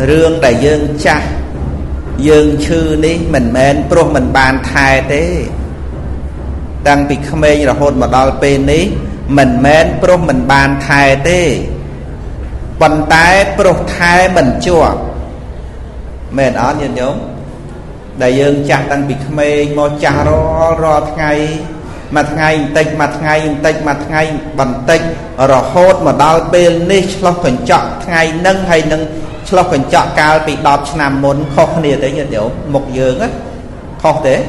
Rương đại dương chắc dương chư ní mình mến pro mình bàn thai thế đang bị khmê là hôn mà đo pê ní mình mến pro mình bàn thai thế vận tái pro thai mình chùa mền ở nhìn nhớ đại dương chắc đang bị khmê mò cha ro ro ngày mặt ngày tịch mặt ngày tịch mặt ngày bẩn tịch rồi hốt mà đo pê ní lo phần chọn ngày nâng hay nâng lọc phần chọn cao bị đọc nằm muốn khó khăn đấy như kiểu một dương á khó thế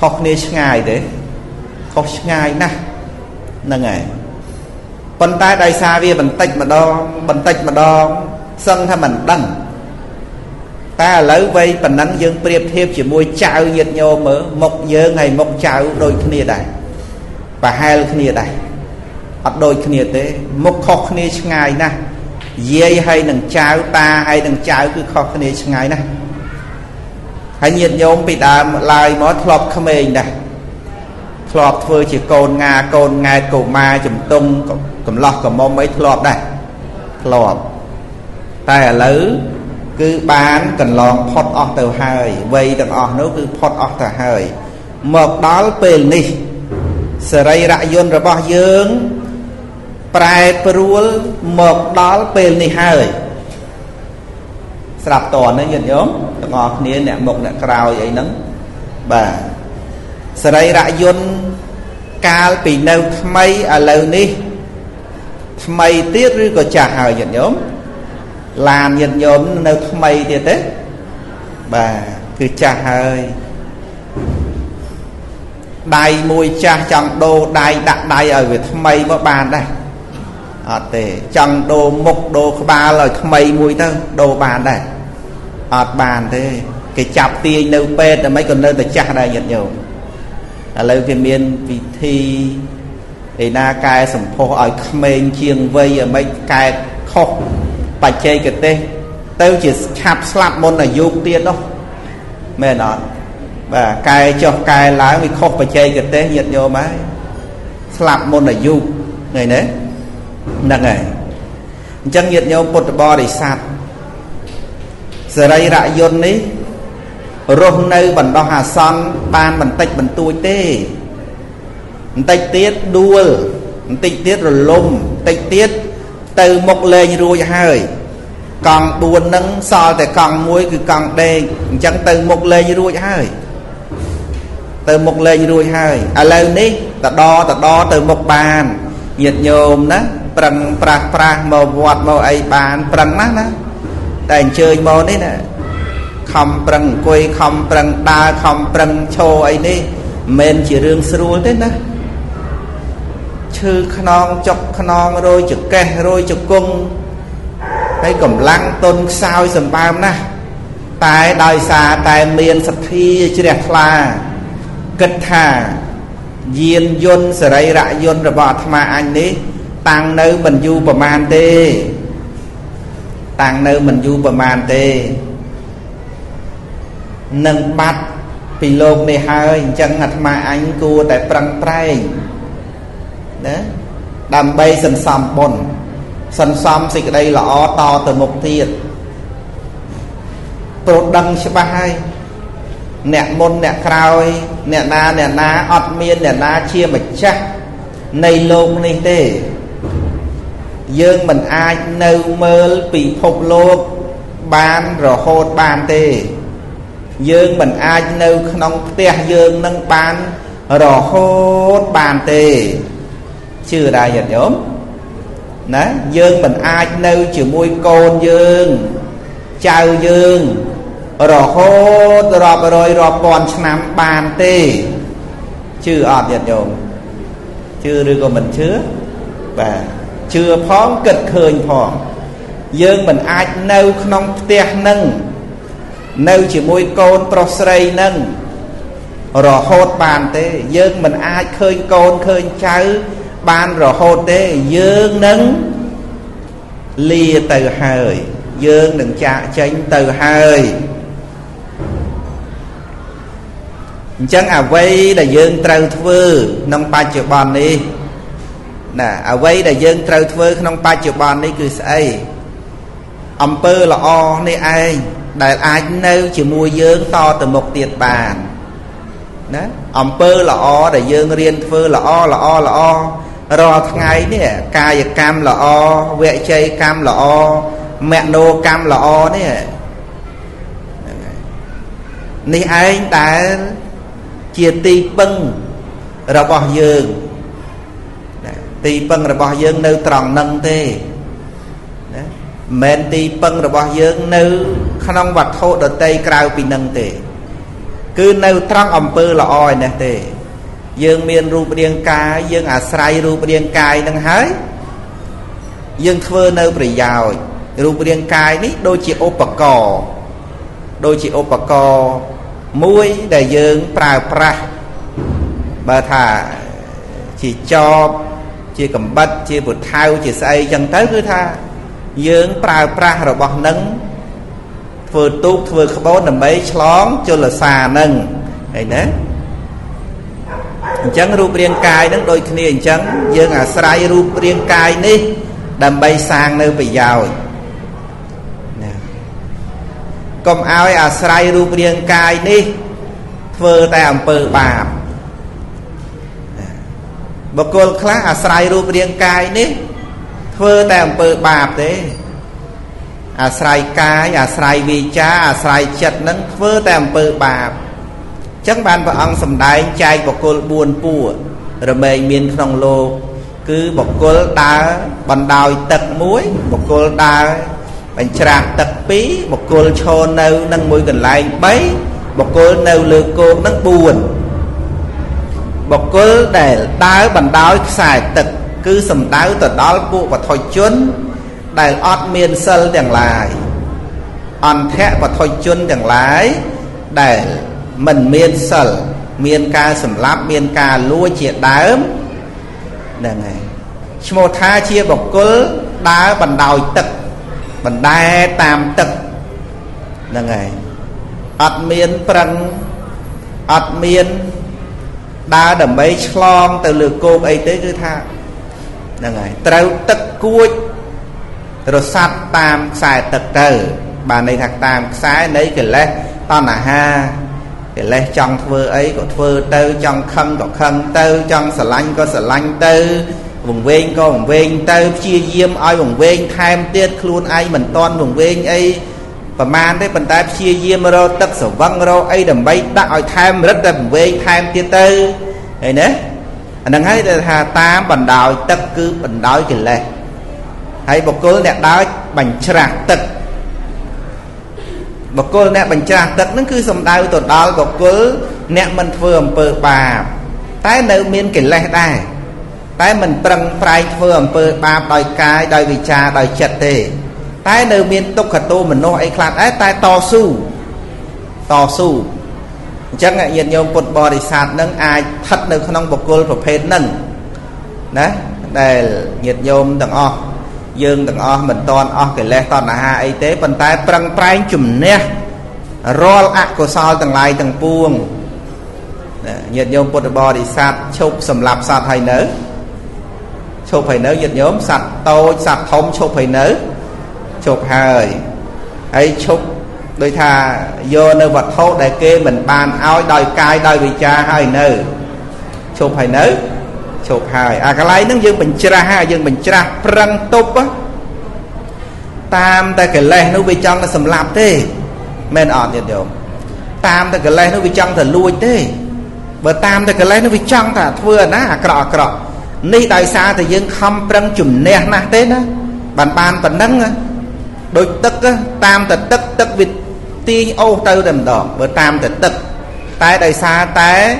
khó ngày thế khó ngày nè nâng ngày con tay đại xa vì bẩn tịch mà đo sân thà mình đần ta lấy vây bẩn nắng dương priệp thiệp chỉ môi chảo nhiệt nhô mỡ một dương ngày một chảo đôi khnia đại và hai khnia đại đôi khnia thế một khó ngày nè dây hay đằng cháu ta hay đằng cháu cứ khó khăn này ngay này hãy nhiệt nhóm bị đàm lại mó thọp khám mình này thọp vừa chỉ cồn ngà cổ mai chùm tung cầm lọt cầm mông mấy thọp này thọp ta là lứ cứ bán cần lòng phót ọt tờ hơi vây đằng ọt nó cứ phót ọt tờ hơi một đó là bền đi sở rây rạ dương rồi bỏ dương Prai Peruol một đói bên này hơi sạp tòa nó nhận nhóm ngọt này nè một nè crowd vậy nắng bà sở đây rạ dôn cao bị nâu mấy à lâu ní mấy tiết rư có trả hơi nhận nhóm làm nhận nhóm nâu mấy tiết đấy bà cứ trả hơi đài mùi cha chẳng đô đài đặt đài ở Việt mấy có bàn đây chẳng đồ mục đồ ba lời mây mùi tớ đồ bàn đây ọt bàn thế cái chạp tia nâu pê mấy con nơi ta chạc đây nhận nhiều lời cái miền vị thi thì na cài sầm phố ở khmên chiêng vây ở mấy cài khóc bà chê cái tê tớ chỉ chạp slap môn là dục tiên đó mẹ nó và cài cho cài lái vì khóc bà chê cái tê nhận nhiều mấy slap môn là dục ngày đấy nâng này chân nhiệt nhau bột bò để sạp giờ đây rạ dôn ní rôn nơi bẩn đo hà son ban bẩn tách bẩn tui tê tách tiết đua tách tiết rồi lùm tách tiết từ một lên ruồi hơi còn buồn nâng so thì còn muối cứ còn đê chẳng từ một lên ruồi hơi từ một lên ruồi hơi à lên ní ta đo từ một bàn nhiệt nhôm đó prang prang prang màu vọt màu ấy bàn prang nát đó đàn chơi màu đấy nè không prang quay không prang đa không prang show ấy đi men chỉ riêng sưu thế đó chư khnong chọc khnong rồi chực kè rồi chực cung cái cẩm lăng tôn sao sầm bám nè tai đòi xa tai miền sạch thi chưa đẹp là cất thả diên yun sờ đây rạ yun rồi bỏ tham anh đi tăng nơi mình du bờ man tê tăng nơi mình du bờ man tê nâng bắt pì lông này hơi chân hạt mà anh cua tại prang prang đó đầm bay sần sầm bồn sần sầm xịt đây là o to từ một tiệt pro đăng sẽ bay nẹt môn nẹt cày nẹt na ọt miên nẹt na chia mạch chắc này lông này tê dương mình ai nâu mơ bị phục lột ban rồi hốt ban tê dương mình ai nâu nông tê dương nâng ban rồi hốt ban tê chưa đại dần nhóm đó dương mình ai nâu chữ môi côn dương chào dương rồi hốt rồi còn nắm ban tê chưa ọt dần nhóm chưa đưa của mình chứa và chưa phóng kịch khơi phò dương mình ai nâu không tiếc nâng nâu chỉ môi côn prosrei nâng rồi hốt bàn tê dương mình ai khơi côn khơi cháu ban rồi hốt tê dương nâng lìa từ hơi dương đừng chạy tránh từ hơi chẳng à vây là dương trâu thưa nông ba triệu bòn đi nè à vây là dương trâu thưa nông ba triệu bòn đi cứ say Âm bơ là o này ai đại ai nêu chỉ mua dương to từ một tiệt bàn đó. Âm bơ là o để dương riêng phơ là o là o là o rồi ngày nè cài cam là o vệ chơi cam là o mẹ nô cam là o nè này ai đã chia ti bưng rồi bỏ dương ti bưng rồi bỏ dương nêu tròn nâng thế mẹn ti bưng rồi bỏ dương nêu không vật thô đợt tây cao bị nâng thế cứ nêu trăng âm bơ là o nè thế dương miền rùa điên cai dương à sai rùa điên cai đang hái dương thưa nêu bỉ giàu rùa điên cai ní đôi chị ô bạc cò đôi chị ô bạc cò mũi để dương prà prà bà thả chỉ cho chỉ cầm bát chỉ bột thau chỉ say chẳng tới cứ tha dương prà prà rồi bọc nâng vừa tu vừa khâu nằm mấy lón cho là xà nâng này nè chẳng rùp riêng cài nâng đôi kia chẳng dương à sai rùp riêng cài ní đầm bay sang nơi bị giàu công ao à sai rùp riêng cài ní vừa tay ẩm bờ bạp bà cô khác à sai rùp riêng cài ní vừa tay ẩm bờ bạp thế à sai cài à sai vi cha à sai chật nâng vừa tay ẩm bờ bạp chẳng bàn và ông sầm đáy trai bọc côn buồn pua rồi mày miên trong lô cứ bọc côn đá bàn đào tật muối bọc côn đá bàn trạc tật pí bọc côn cho nâu nâng mũi gần lại bấy bọc côn nâu lừa cô nâng buồn bọc côn để đá bàn đào xài tật cứ sầm đáy tật đó bộ và thôi chốn đại ót miên sơn đằng lại ăn thẹ và thôi chốn đằng lại để mình miên sờ miên ca sầm láp miên ca lúa chia đám này một tha chia bọc cỡ đá bàn đào tật bàn đá tam tật này miên prăng miên đá đầm mấy slong từ lược cô ấy tới cứ tha này trâu tật cuối rồi sát tam xài tật từ bà này thằng tam xài lấy cái lẽ to là ha cái lẽ trong thơ ấy có thơ tơ trong khăn có khăn tơ trong sờ lanh tơ vùng ven có vùng ven tơ chia diêm ai vùng ven tham tiết luôn ai mình toàn vùng ven ấy và man đấy mình ta chia diêm rồi tất sở văng rồi ấy đầm bay đã ai tham rất là vùng ven tham tiết tơ này nè anh đang thấy là ta bản đào tất cứ bản đào cái lẽ hay bọc cối đẹp đói bánh trà tật bọc cô nè bánh trà tật nó cứ sầm đau tổn đau bọc cứ nè mình phường bờ bà tái nấu miên kỷ lệ đây tái mình trăng phai phường bờ bà đòi cái đòi vị trà đòi chật thì tái nấu miên tục khát tô mình nói khát ấy tái to su chắc ngại nhiệt nhôm bột bò để sạt nâng ai thật nấu không bọc cô phải phết nâng đấy đây nhiệt nhôm đằng o dương đằng o mình toàn o cái lẽ toàn là hai y tế vận tải prang prang chùm nè rol ạ của sao từng lại từng buông nhiệt nhôm bột bò đi sạt chụp sầm lạp sạt hay nở chụp phải nở nhiệt nhôm sạt tô sạt thông chụp phải nở chụp hơi ấy chụp đôi thà vô nơi vật thô đại kê mình bàn ao đòi cai đòi vị cha hay nở chụp phải nở chụp hai à cái lấy nó dương bình tra ha dương bình tra prăng tốp á tam ta cái lấy nó bị trong là sầm lạp thế men ọt nhiệt độ tam ta cái lấy nó bị trong là lui thế bờ tam ta cái lấy nó bị trong là vừa ná cọ ni đại xa thì dương không prăng chùm nè na thế đó bàn bàn bàn nắng đôi tức á tam ta tức tức vịt ti ô tơ đầm đỏ bờ tam ta tức tại đại xa té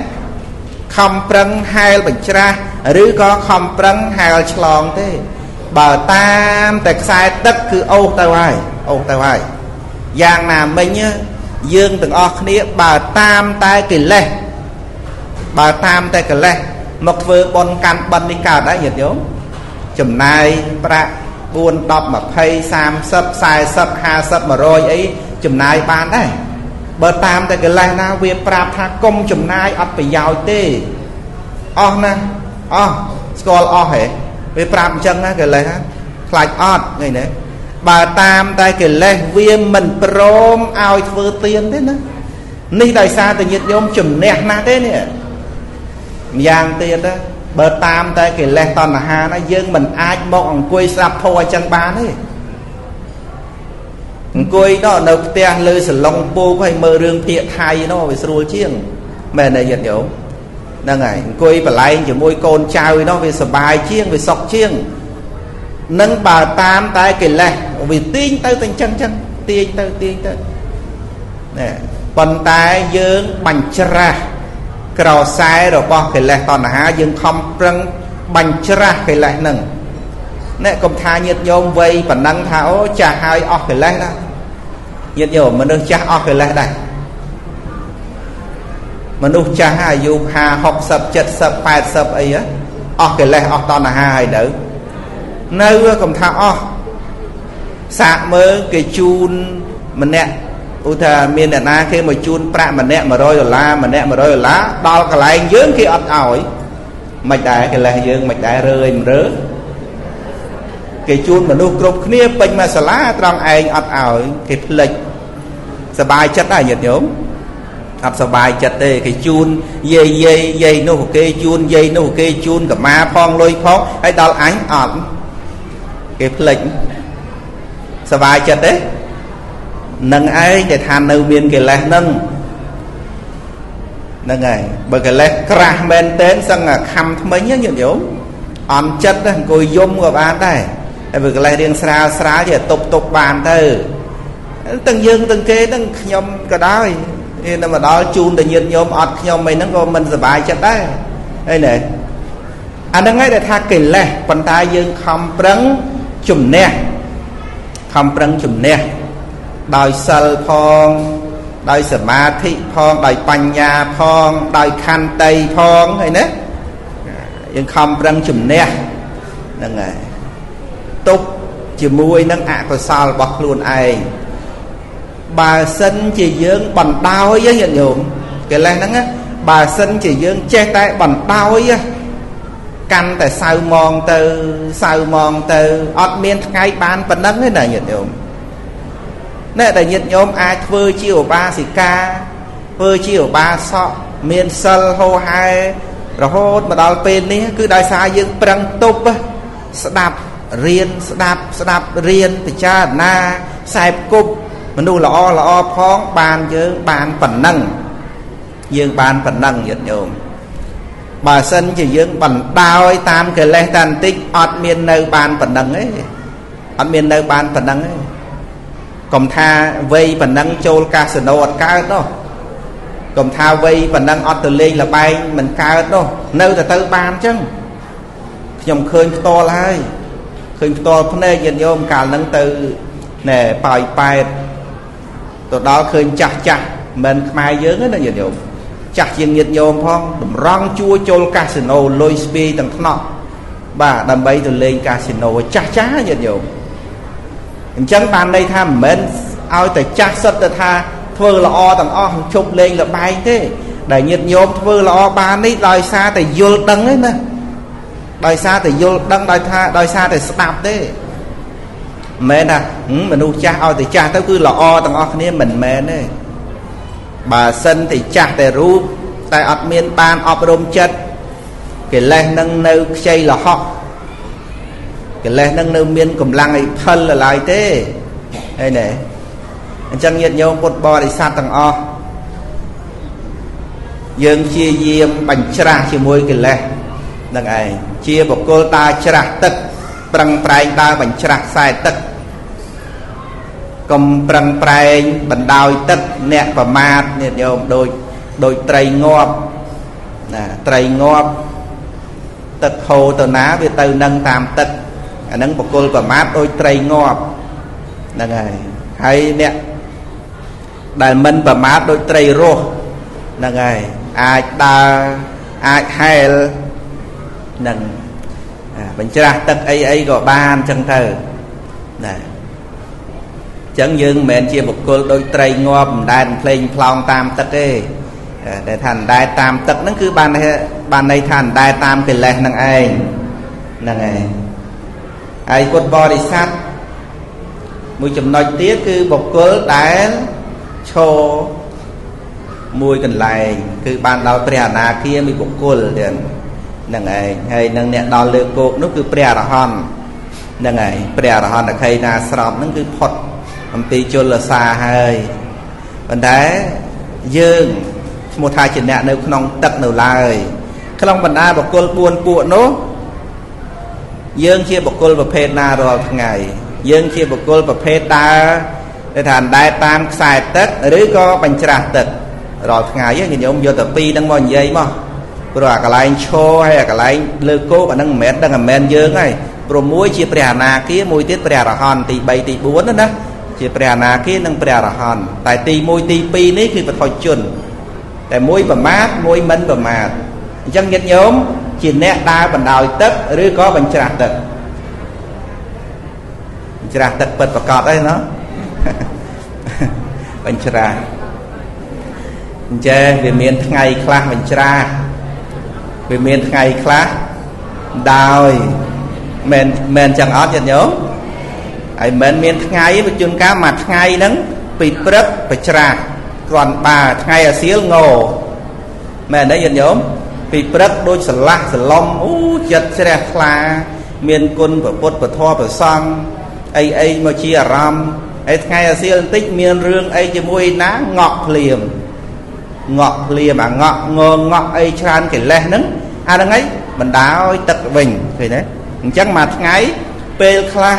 không prăng hai bánh ra rứ có không prăng hai lòng thế bà tam tật sai tất cứ ô tao ai giang nam mình nhá dương từng o khía bà tam tay kì lê bà tam tay kì lê một vừa bon can bần đi cả đã nhiệt nhớ chùm này pra buôn đọc mà phay sam sấp sai sấp ha sấp mà rồi ấy chùm này ban đấy bờ tam tại cái lai na về prap tha công chùm nai ấp phải giàu tê o na o score o hệ về prap chân na cái lai ha, khai o này nè bà tam tay kể lên viên mình prom ao vừa tiền thế nữa ni tại sao tự nhiên ông chùm nẹt na thế nè giang tiền đó bà tam tay kể lên toàn là hà nó dương mình ai mong quê sạp thôi chân bán ấy quê đó nấu tiền lư sờ lòng bô hay mơ rương thiệt hay nó về xua chiêng mẹ này giật nhổ đang ngày quê bà lấy chỉ môi con trao nó về sờ bài chiêng về sọc chiêng nâng bà tam tay kể lên vì tiên tới tình chân chân tiên tới nè còn tay dương bành chra cầu sai rồi bỏ kể lên toàn là hà dương không răng bành chra kể lên nâng nè công tha nhiệt nhôm vây và nâng tháo trà hai ọt kể lên đó nhiệt nhôm mà nâng trà ọt kể lên đây mà nâng trà hai dù hà học sập chật sập phạt sập ấy á ọt kể lên ọt toàn là hà hay đỡ nơi cũng thảo sạc mơ cái chun mình nè u thà miền Việt Nam khi mà chun prạ mình nè mà rồi là mình nè mà rồi lá đo cái lạnh dướng khi ấp ỏi mạch đại cái lạnh dướng mạch đại rơi mình rớ cái chun mà nuôi cột khía pin mà xả lá trong anh ấp ỏi cái lịch sờ bài chất này nhiệt nhổm ấp sờ bài chất đây cái chun dây dây dây nô cái chun dây nô cái chun cả ma phong lôi phong hay đo ánh ẩn cái lệnh sờ bài chật đấy nâng ấy để than nâu miên cái lệ nâng này bởi cái lệ crack men tên sang là khăm mấy nhá nhiều nhiều ẩm chất đấy ngồi zoom của bạn đây bởi cái lệ riêng xa xa giờ tục tục bàn từ từng dương từng kế từng nhom cái đó nên mà đó chun tự nhiên nhom ọt nhom mình nó còn mình sờ bài chật đấy đây này anh đang ấy để tha kể lệ còn ta dương không prấn chùm nè không prấn chùm nè đòi sờ phong đòi sờ ma thị phong đòi bành nhà phong đòi khăn tây phong hay nè nhưng không prấn chùm nè nâng này tục chỉ mui nâng ạ của sao bọc luôn ai bà sinh chỉ dưỡng bằng đau ấy nhận nhộm cái này nâng á bà sinh chỉ dưỡng che tay bằng đau ấy căn tại sao mòn từ ọt miên ngay ban phần nấng thế này nhiệt nhôm nè tại nhiệt nhôm ai vơi chiều ba xì ca vơi chiều ba sọ miên sân hô hai rồi hốt mà đòi bên ní cứ đòi xa dương prăng tốp đạp riêng thì cha na sẹp cục mình đu là o phóng bàn dương bàn phần nấng dương bàn phần nấng nhiệt nhôm bà sân chỉ dưỡng bằng đau ấy tam kể lệ tàn tích ọt miền nơi bàn phần đằng ấy ọt miền nơi bàn phần đằng ấy cầm tha vây phần đằng chôl casino ọt cao đó cầm tha vây phần đằng ọt từ lên là bay mình cao đó nơi là tới bàn chứ nhầm khơi to lại khơi to phần này nhìn vô cả nâng từ nè bài bài tụi đó khơi chặt mình mai dưỡng ấy nó nhìn vô chặt riêng nhiệt nhôm phong đầm răng chua chôn casino lôi spi tầng nọ và đầm bay từ lên casino chặt chá nhiệt nhôm chẳng bàn đây tha mình ao tại chặt sắt ta tha thưa là o tầng o chụp lên là bay thế để nhiệt nhôm thưa là o bàn ấy đòi xa tại vô đắng ấy nè đòi xa tại vô đắng đòi tha đòi xa tại sập thế mẹ nè mình u cha ao tại cha tới cứ là o tầng o này mình mẹ đấy bà sinh thì chặt để rú tại ọt miên ban ọp rôm chất cái lên nâng nâu chay là học cái lên nâng nâu miên cùng lăng ấy phân là lại thế đây này chẳng nhiệt nhau một bò để sát tầng o dương chia diêm bánh chra chia môi cái lên đằng này chia một cô ta chra tức bằng prai ta bánh chra sai tức cầm prăng prang bần đòi tất nẹt và mát nẹt nhôm đôi trầy ngọp tất hồ tờ ná về tờ nâng tam tất nâng bọc côn và mát đôi trầy ngọp nâng này hay nẹt đại minh và mát đôi trầy rô nâng này ai ta ai hay nâng bánh chả tất ấy gọi ban chân thờ này chẳng dừng mẹ chia một cô đôi trai ngon đàn playing plong tam tất ấy để thành đại tam tất nó cứ ban này thành đại tam kể lệ nằng ai cột bò đi sát Một chùm nói tiếc cứ bọc cớ tán cho mùi cần lại cứ ban đầu trẻ nà kia mới bọc cớ liền nâng ấy hay nâng nẹt đòn lừa cột nó cứ trẻ là hòn nâng ấy trẻ là hòn là khay nà sọp nó cứ phật làm tì chôn là xa hơi vấn đề dương một hai chuyện nẹt đâu không tật nào lại không vấn đề bọc cớ buồn buồn nó dương chia bọc cớ và phê nà rồi ngày dương chia bọc cớ và phê ta để thành đại tam xài tết rồi có bánh trà tết rồi ngày với người ông vô tập pi đang mòn dây mà rồi cả lái cho hay là cả lái lơ cố và đang men dương này rồi muối chia bè nà kia muối tiết bè là hòn thì bảy thì bốn đó đó chia bè nà kia đang bè là hòn tại tì muối tì pi nấy khi vật hồi chuẩn tại muối và mát muối mến và mát dân nhân nhóm chỉ nét ta bằng đào tết rồi có bánh trà tết bật và cọt đấy nó bánh trà chơi về miền ngày khla bánh trà về miền ngày khla đào men chẳng ót nhận nhớ ấy men miền ngày với chun cá mặt ngày nắng bị rớt bánh trà còn bà ngày ở xíu ngô men đấy nhận nhớ bị rớt đôi sờ lông u chật xe khla miền quân và bốt và thoa và sang ai ai mà chia ram ấy ngày ở xíu tích miền rương ấy chỉ môi ná ngọt liềm mà ngọt ngơ ngọt ấy tràn cái lẹ nứng à đang ấy mình đã ôi tật bình thì đấy chắc mà ngay pê kha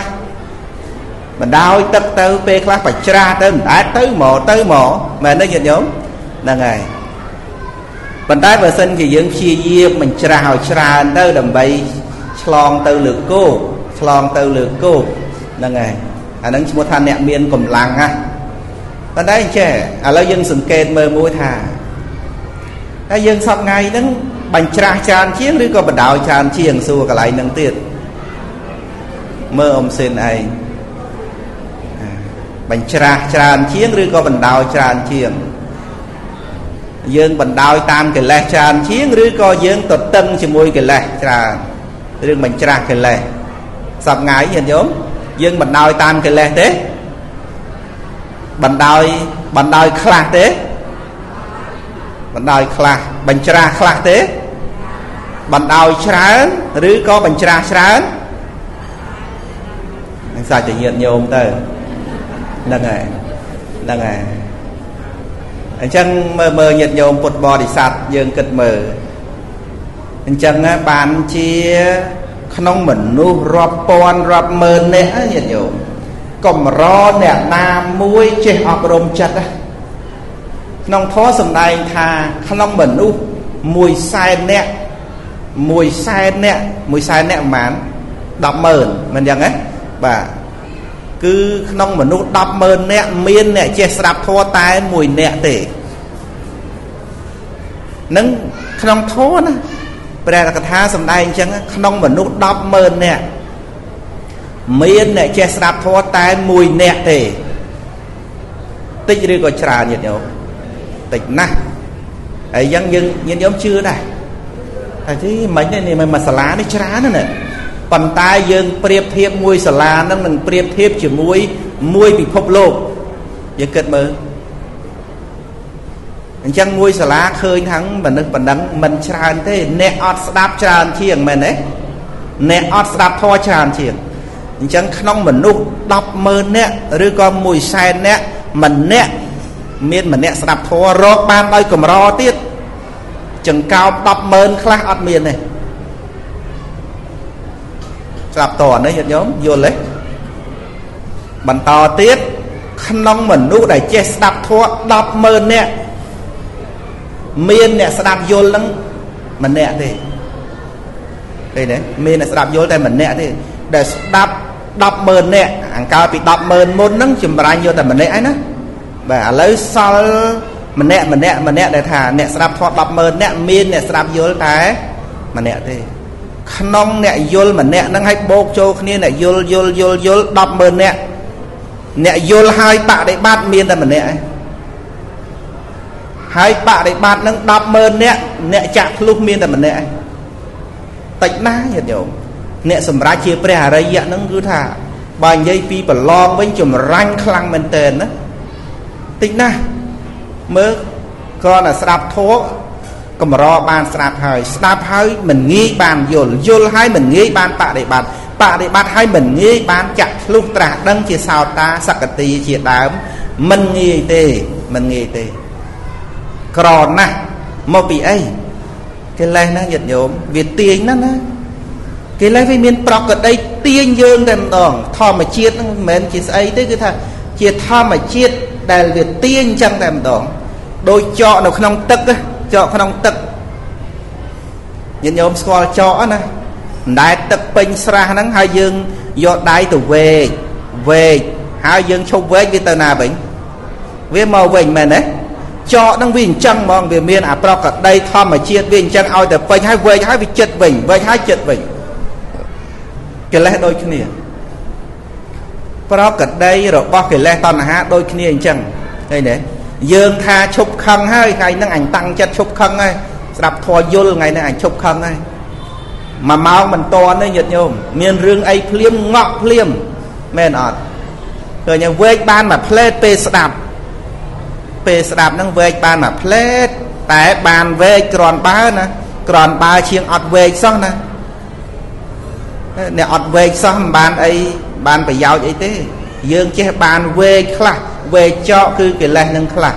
mình đã ôi tật tơ pê kha phải tra tơ mình đã tới mổ mà nó nhận nhóm là ngày mình đã vừa sinh thì dưỡng chia diêm mình tra hồi tra tơ đầm bay slong tơ lược cô là ngày à đang một thanh nẹm miên cùng làng ha bạn đấy trẻ à lâu dân sừng kê mơ môi thà à dân sọc ngày nâng bánh trà tràn chiếng đi có bánh đào tràn chiếng xua cả lại nâng tiệt mơ ông xin ấy bánh trà tràn chiếng đi có bánh đào tràn chiếng dân bánh đào tam cái lẹ tràn chiếng đi có dân tật tân chỉ môi cái lẹ tràn riêng bánh trà cái lẹ sọc ngày nhìn nhóm dân bánh đào tam cái lẹ thế bánh đôi khla thế bánh đôi khla bánh trà khla thế bánh đôi trà rứ có bánh trà trà anh sao chỉ hiện nhiều ông ta đang này anh chăng mờ nhiệt nhiều ông bột bò để sạt dương kịch mờ anh chăng bàn chia không mình nu rập pon rập mờ nè nhiệt nhiều còn rõ nè nam muối chế học rôm chật á nông thó sầm đài thà nông bẩn u mùi sai nè mán đập mờn mình rằng ấy bà cứ nông bẩn u đập mờn nè miên nè chế sạp thua tai mùi nè tể nâng nông thó nè bây giờ là cái thà sầm đài chẳng nông bẩn u đập mờn nè miên này che sạp thua tai mùi nẹt thì tích đi coi trà nhiệt nhở tịch na ấy dân dân nhiệt nhóm chưa này tại thế mấy này này mà xả lá đấy trá nữa nè bàn tay dân priệp thiệp mùi xả lá nó mình priệp thiệp chỉ mùi bị phộc lộ giờ kết mơ anh chăng mùi xả lá khơi thắng mình được đắng mình tràn thế nẹt ót đáp tràn chiềng mình đấy nẹt ót đáp thua tràn chiềng chẳng không mình nút đọc mơ nè rư con mùi sai nè mình nè miên mình nè sạp thua rốt ban đôi cầm ro tiết chẳng cao đọc mơn khá ọt miên này sạp tỏ nó nhật nhóm vô lấy bằng tỏ tiết không mình nút để che sạp thua đọc mơ nè miên nè sạp vô lắng mình nè thì đây đấy miên nè sạp vô tay mình nè thì để đập mờn nè anh cao bị đập mờn môn nắng chìm ra nhiều tại mình nè ấy và lấy sau mình nè để thả nè sạp thoát đập mờn nè miên nè sạp vô tay mình nè thì nông nè vô mình nè nâng hay bốc cho kia nè vô đập mờn nè vô hai bạ để bát miên tại mình nè hai bạ để bát nâng đập mờn nè chạm lúc miên tại mình nè tạch ná nhiệt nhiều nè sầm ra chia pre hà rây nó cứ thả Bà dây pi bà lon với chùm ranh khăn mình tên á. Tính nà mơ con là sạp thố cầm rõ bàn sạp hơi mình nghi bàn dồn hai mình nghi bàn bạ để bạt hai mình nghi bàn chặt lúc trả đăng chia sao ta sạc tì chia đám mình nghi tê còn nà một bị ấy cái này nó nhật nhốm việc tiếng nó cái này với miền Bắc ở đây tiếng dương đèn đòn thò mà chiết mình chỉ ấy tới cái thằng chiết thò mà chiết đại việt tiên chẳng đèn đòn đôi chọ nó không tức á chọ không tức nhật nhốm soi chọ nè đại tức bình sra nắng hai dương do đại từ về về hai dương sâu về cái tờ nào bệnh với màu bệnh mình đấy cho đang viên chân mong về miền à pro cả đây thom mà chia viên chân ao từ vinh hai về hai bị chật vinh về hai chật vinh cái lẽ đôi khi này pro cả đây rồi bao cái lẽ toàn là ha đôi khi này chân đây đấy dương tha chụp khăn hai ngày năng ảnh tăng chân chụp khăn ngay đập thò vô ngày năng ảnh chụp khăn ngay mà máu mình to nên nhiệt nhôm miền rương ấy phim ngọc phim men ọt rồi nhà về ban mà play pe đạp về đạp năng về bàn mà plate tại bàn về còn ba nè còn ba chiên ọt về xong nè nè ọt về xong bàn ấy bàn phải giàu vậy thế dương che bàn về khla về cho cứ cái lệ năng khla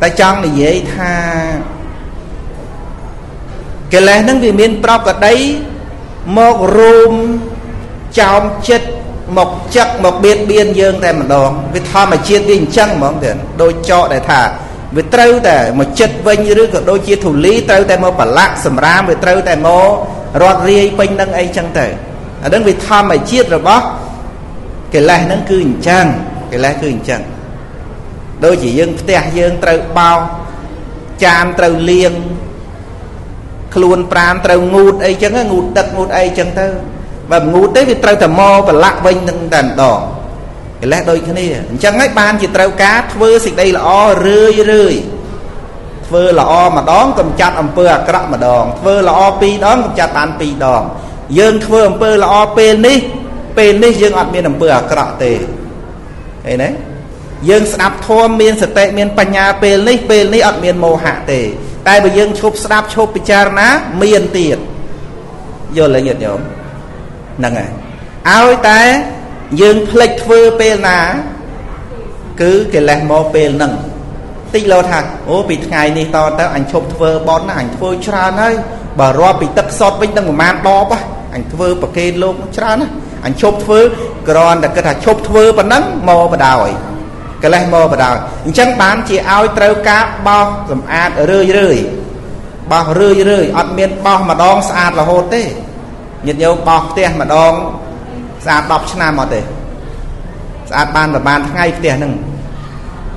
tại trong này dễ tha cái lệ năng vì miền Bắc ở đấy một room trong chết một chất một biên dương tại một đòn vì thao mà chia tiền chân mà không tiền đôi cho để thả vì trâu để một chất vinh như được đôi chia thủ lý trâu tại một bản lạ sầm ram vì trâu tại một rọt ri pin đang ấy chân tệ ở đơn vị thao mà chia rồi bó cái lẽ nó cứ hình chân cái lẽ cứ hình chân đôi chỉ dương tè dương trâu bao chạm trâu liêng luôn pram trâu ngụt ấy chân ngụt đặt ngụt ấy chân tơ và ngủ tới vì trâu thầm mò và lạc vinh nâng đàn đỏ cái lẽ đôi cái này chẳng ấy ban chỉ trâu cá thơ xịt đây là o rơi rơi thơ là o mà đón cầm chặt ẩm pơ à cọ mà đòn thơ là o pi đón cầm chặt bàn pi đòn dương thơ ẩm pơ là o pen đi dương ọt miên ẩm pơ à cọ tề thế đấy dương sạp thô miên sệt tệ miên panya pen đi ọt miên mô hạ tề tại bởi dương chụp sạp chụp picharna miên tiền vô lấy nhiệt nhổm năng à ao ta dương plek thưa pel na cứ cái lẽ mò pel năng tích lo thằng ô bị ngày này to tao anh chụp thưa bón ảnh thưa tràn ấy bà ro bị tắc sọt với năng của man to quá ảnh thưa bậc kê luôn tràn á ảnh chụp thưa còn là cái thằng chụp thưa bận nắng mò bờ đào cái lẽ mò bờ đào chẳng bán chỉ ao treo cá bao cầm ăn rơi rơi bao rơi rơi ọt miên bao mà đong sạt là hột thế nhiệt nhiều bọc tiền mà đong ra bọc cho nam mà để ra ban là ban ngay tiền nưng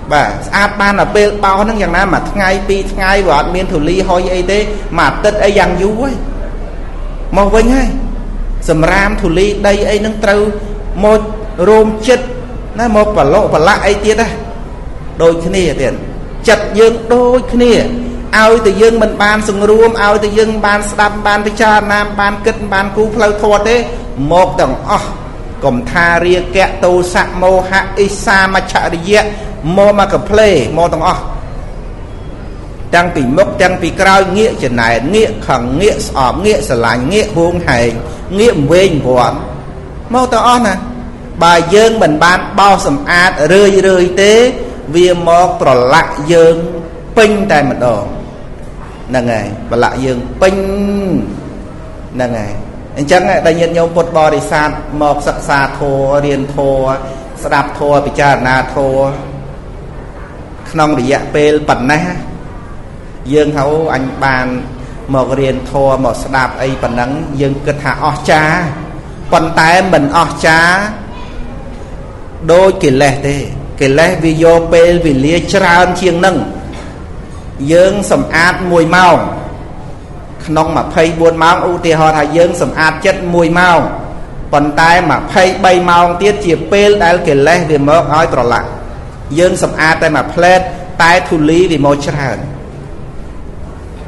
và ra ban là bê bao nưng dạng nam mà ngay pi ngay vợ miền thủ lý hoi ấy thế mà tết ấy dạng dú ấy màu vinh hay sầm ram thủ lý đây ấy nưng trâu một rôm chết nó một và lộ và lại ấy tiết đây đôi khi này tiền chặt dương đôi khi này ao từ dương mình ban sừng ruom ao từ dương ban đam ban picha nam ban kết ban cú phơi thọ thế một đồng ó cầm tha ria kẹt tu sạ mô hạ isa mà chạ địa mô mà cầm play mô đồng ó đang bị mốc đang bị cào nghĩa chuyện này nghĩa khẳng nghĩa sọm nghĩa sờ lạnh nghĩa hung hài nghĩa vinh vọng mô đồng ó nè bà dương mình ban bao sầm ạt rơi rơi té vì một trò lạ dương pin tại một đồng là ngày và lại dương pinh là ngày anh chẳng đại nhân nhau một bò đi san một sắc xa thô riêng thô đạp thô bị cha na thô nông để dạ pel bẩn này dương hấu anh bàn một riêng thô một đạp ấy bẩn nắng dương kết hạ o cha còn tại mình o cha đôi kỷ lệ thế kỷ lệ video pel vì lia tràn chiêng nâng dương sầm át mùi màu nông mà phay buôn máu ưu tiên họ thay dương sầm át chất mùi màu còn tay mà phay bay màu tiết chỉ pel đã kể lệ về mỡ nói trò lạ dương sầm át tay mà plate tay thủ lý vì môi trường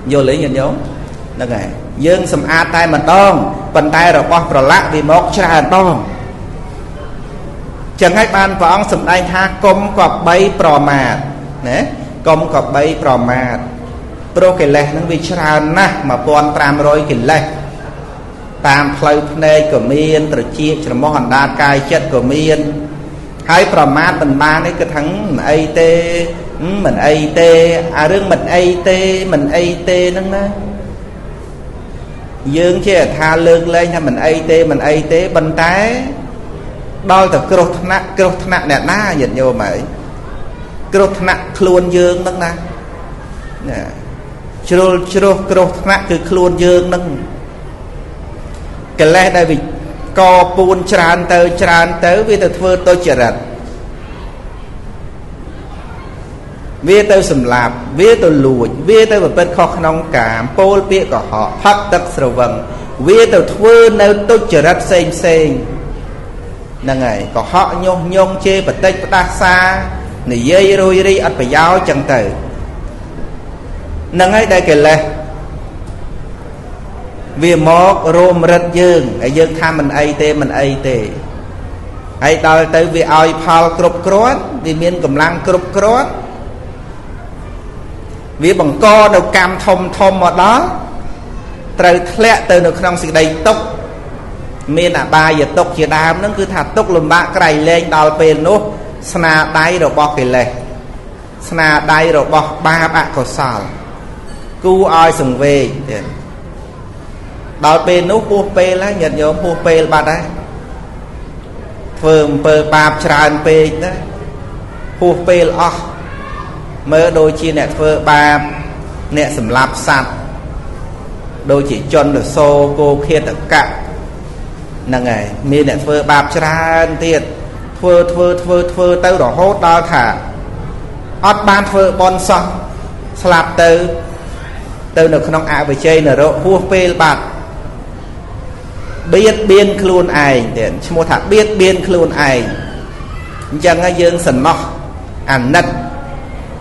vô lý nhận nhớ là ngày dương sầm át tay mà đong còn tay rồi qua trò lạ vì mỡ trường đong chẳng ai ban và ông sầm đai ha công cọp bay pro mạt nè công cọp bay pro mạt pro kề lệ nó bị tràn na mà toàn tạm rồi kề lệ tạm phơi này của miên từ chi từ mô hòn đa cai chết của miên hai pro mạt mình ban ấy cứ thắng mình ai tê à riêng mình ai tê nâng na dương chứ tha lương lên nha mình ai tê bần tái đôi tập kêu thna nè na nhận vô mày kêu thna luôn dương nâng na nè kêu thna cứ luôn dương nâng cái lẽ đây vì co buôn tràn tới vì tôi thưa tôi chật viết tới sầm lạp viết tới lùi viết tới một bên khó nông cảm pol bia của họ phát tật sầu vần viết tới thưa nơi tôi chờ đất sen là ngày có họ nhông nhông chê bật tách bật xa này dây rồi đi ăn phải giáo chẳng tử nâng ấy đây kể lệ vì một rôm rất dương tham mình ấy tê ấy tới tới vì ai phao cướp cướp vì miên cầm lăng cướp cướp vì bằng co đầu cam thông mà đó trời lẽ từ được không sự đầy tốc miền à ba giờ tốc giờ đam nó cứ thả tốc lùm bạ cái lên đào pền nốt sna đáy rồi bọc cái lề sna đáy rồi bọc ba bạ cầu sào cứu ai sừng về đào pền nốt buộc pê lá nhận nhớ buộc pê bạt đấy phường pê bạp tràn pê đấy buộc pê lo mới đôi chia nẹt phơ ba nẹt sầm lạp sạt đôi chỉ chân được xô cô kia tất cả là ngày mi nẹt phơ bạp tràn tiền phơ tao đỏ hốt đau thả ót ban phơ bon xong slap từ được không ạ về chơi nở độ vua phê bạt biết biên luôn ai tiền mua thả biết biên luôn ai chẳng ai dương sần mọc ảnh nật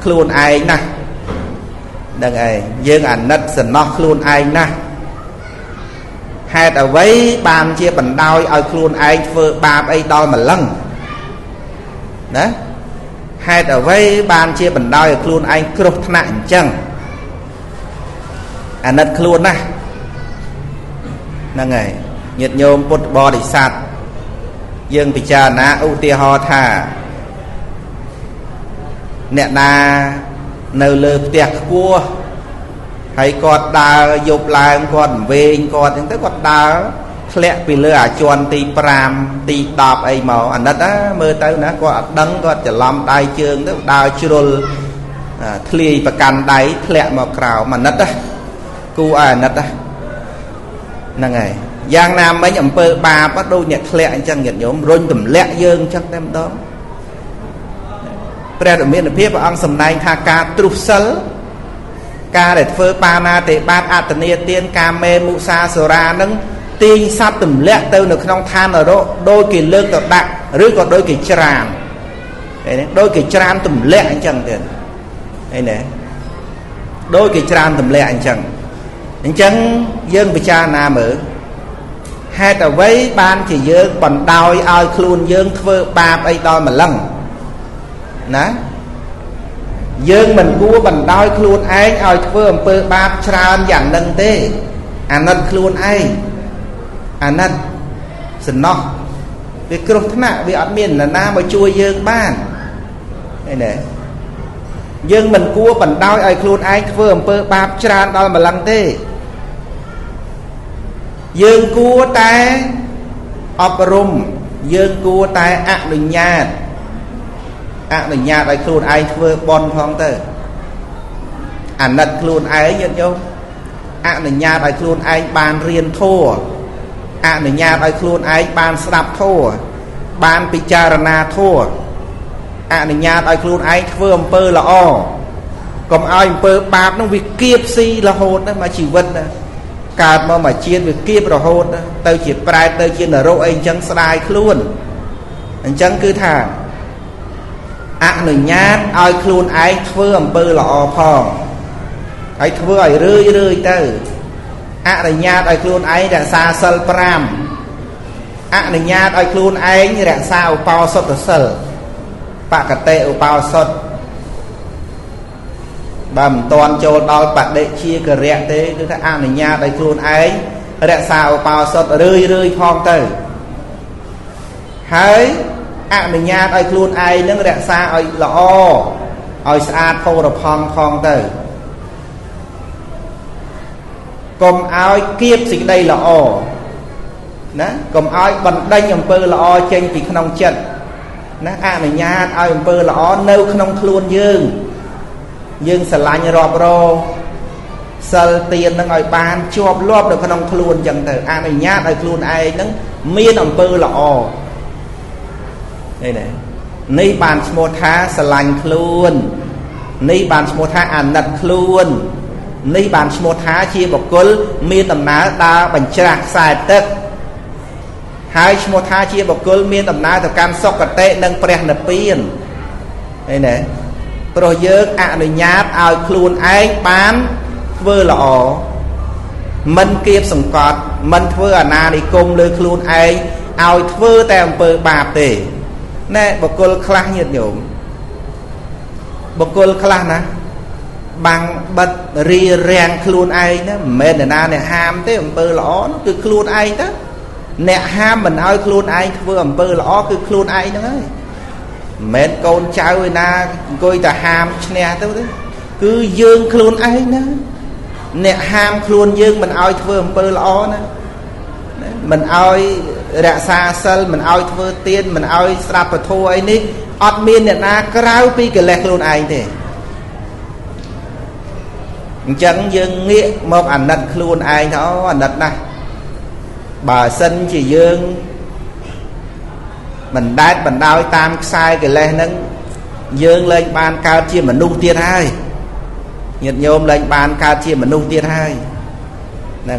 luôn ai nè đằng ấy dương ảnh nết sình nó luôn ai nè hai đầu vấy bàn chia bẩn đau ở luôn ai vừa ba ấy đau mà lăng đó hai đầu vấy bàn chia bẩn đau ở luôn ai cướp nặng chăng ảnh nết luôn nè đằng ấy nhiệt nhôm bột bò để sạt dương bị cha ná ưu tia ho thà nè na nở lơ tẹt cua hay cọt đào dục làng cọt về cọt những cái cọt đào lẹ bị lừa chọn tì pram tì đạp ấy màu anh đất á mơ tới nữa cọt đắng cọt chả làm đai trường tức đào churul thli và càn đáy lẹ màu cào mà đất á cua à đất á là ngày giang nam mấy nhầm pơ ba bắt đầu nhặt lẹ chẳng nhặt nhóm rôn tùm lẹ dương chắc đem đóประเดี๋ยวมีนเพียบว่าอังสำนัยทางการตรุษเซลการเด็ดเฟอร์ปานาเตปาอัตเนียเตียนการเมมุซาสราหนังตีซับตุ่มเละเต้าหนึ่งขนมทานอะไรโดยกินเลือกกับดักหรือก็โดยกินจรามโดยกินจรามตุ่มเละอันจังเด่นไอ้เนี่ยโดยกินจรามตุ่มเละอันจังยื่นไปชาหน้ามือให้แต่ไว้บ้านที่ยื่นปั่นดาวเอาครูนยื่นเฟอร์ปาไปตอนมันลังนะยืนมันกู้บันดอยครูนไอ้เอาเพื่อเปิดบาปชราญอย่างดังเต้อันนั้นครูนไอ้อันนั้นสนอกวิกฤตนะวิอัดมินน่ะน้ามาช่วยยืนบ้านไอ้เนี่ยยืนมันกู้บันดอยไอ้ครูนไอ้เพื่อเปิดบาปชราญตอนมาลังเต้ยืนกู้แต่อบรมยืนกู้แต่อนุญาตอ่ะหนึ่งญาติไอ้ครูนไอ้เพื่อบอลคลองเตอร์อ่านนัดครูนไอ้ยันโยอ่ะหนึ่งญาติไอ้ครูนไอ้บานเรียนทั่วอ่ะหนึ่งญาติไอ้ครูนไอ้บานสลับทั่วบานปิจารณาทั่วอ่ะหนึ่งญาติไอ้ครูนไอ้เพื่อเปิดละอ้อก็เอาเปิดบาปน้องวิเกียบซีละโหดนะมาชีวิตนะการมาเชียนวิเกียบละโหดนะเตอร์เฉียบปลายเตอร์เฉียนละโรเองจังสลายครูนจังคือทางอ่ะหนึ่งญาติเอาครูนไอ้เพื่อเปิดละอพองไอ้เพื่อเรื่อยๆเตอร์อ่ะหนึ่งญาติเอาครูนไอ้แต่ซาเซลปราม Ác này nhát ai luôn anh như đằng sao bao sốt sở bạc cả tệ bao sốt bầm toàn cho đo bạc đệ chia cờ rẽ thế đứa ta ác này nhát ai luôn anh đằng sao bao sốt rơi rơi phong tử hãy ác này nhát ai luôn anh đứa đằng sao ai lọ ai sát phô đập phong tử còn ai kiếp gì đây lọ cầm ai bận đánh ông pơ lọ trên thì không chật ná à này nha ai ông pơ lọ nâu không luôn dương sờ lại như rọp rô sờ tiền đang ngồi bàn chụp lốp được không luôn chẳng thử à này nha ai luôn ai nắng miên ông pơ lọ đây này ní bàn mua tha sờ lành luôn ní bàn mua tha ăn đặt luôn ní bàn mua tha chia một cối miên tầm ná đa bành trạc xài tết hai một hai chia một cối miên tầm ná từ cam sọc cả tệ nâng bèn nấp tiền đây này rồi dơ ạ rồi nhát ao khuôn ấy bán vừa lọ mình kiếp sủng cọt mình vừa ở na đi cùng lưới khuôn ấy ao vừa tèm bờ bạc tể nè một cối khla nhiệt nhổm một cối khla nè bằng bật rì rèn khuôn ấy nè mền ở na này ham thế bờ lọ nó cứ khuôn ấy đó nè ham mình ơi khuôn ai vừa bơ lõ cứ khuôn ai đó ấy mệt con cháu na coi ta ham nè tôi đấy cứ dương khuôn ai đó nè ham khuôn dương mình ơi vừa bơ lõ đó mình ơi đã xa sân mình ơi vừa tiên mình ơi sạp và thua ấy ní ọt miên nè na rau pi cái lẹt khuôn ai thế chẳng dương nghĩa một ảnh đặt khuôn ai đó ảnh đặt này bà sinh chỉ dương mình đát mình đau tam sai cái lê nâng dương lên bàn cao chia mình nung tiết hai nhiệt nhôm lên bàn cao chia mình nung tiết hai này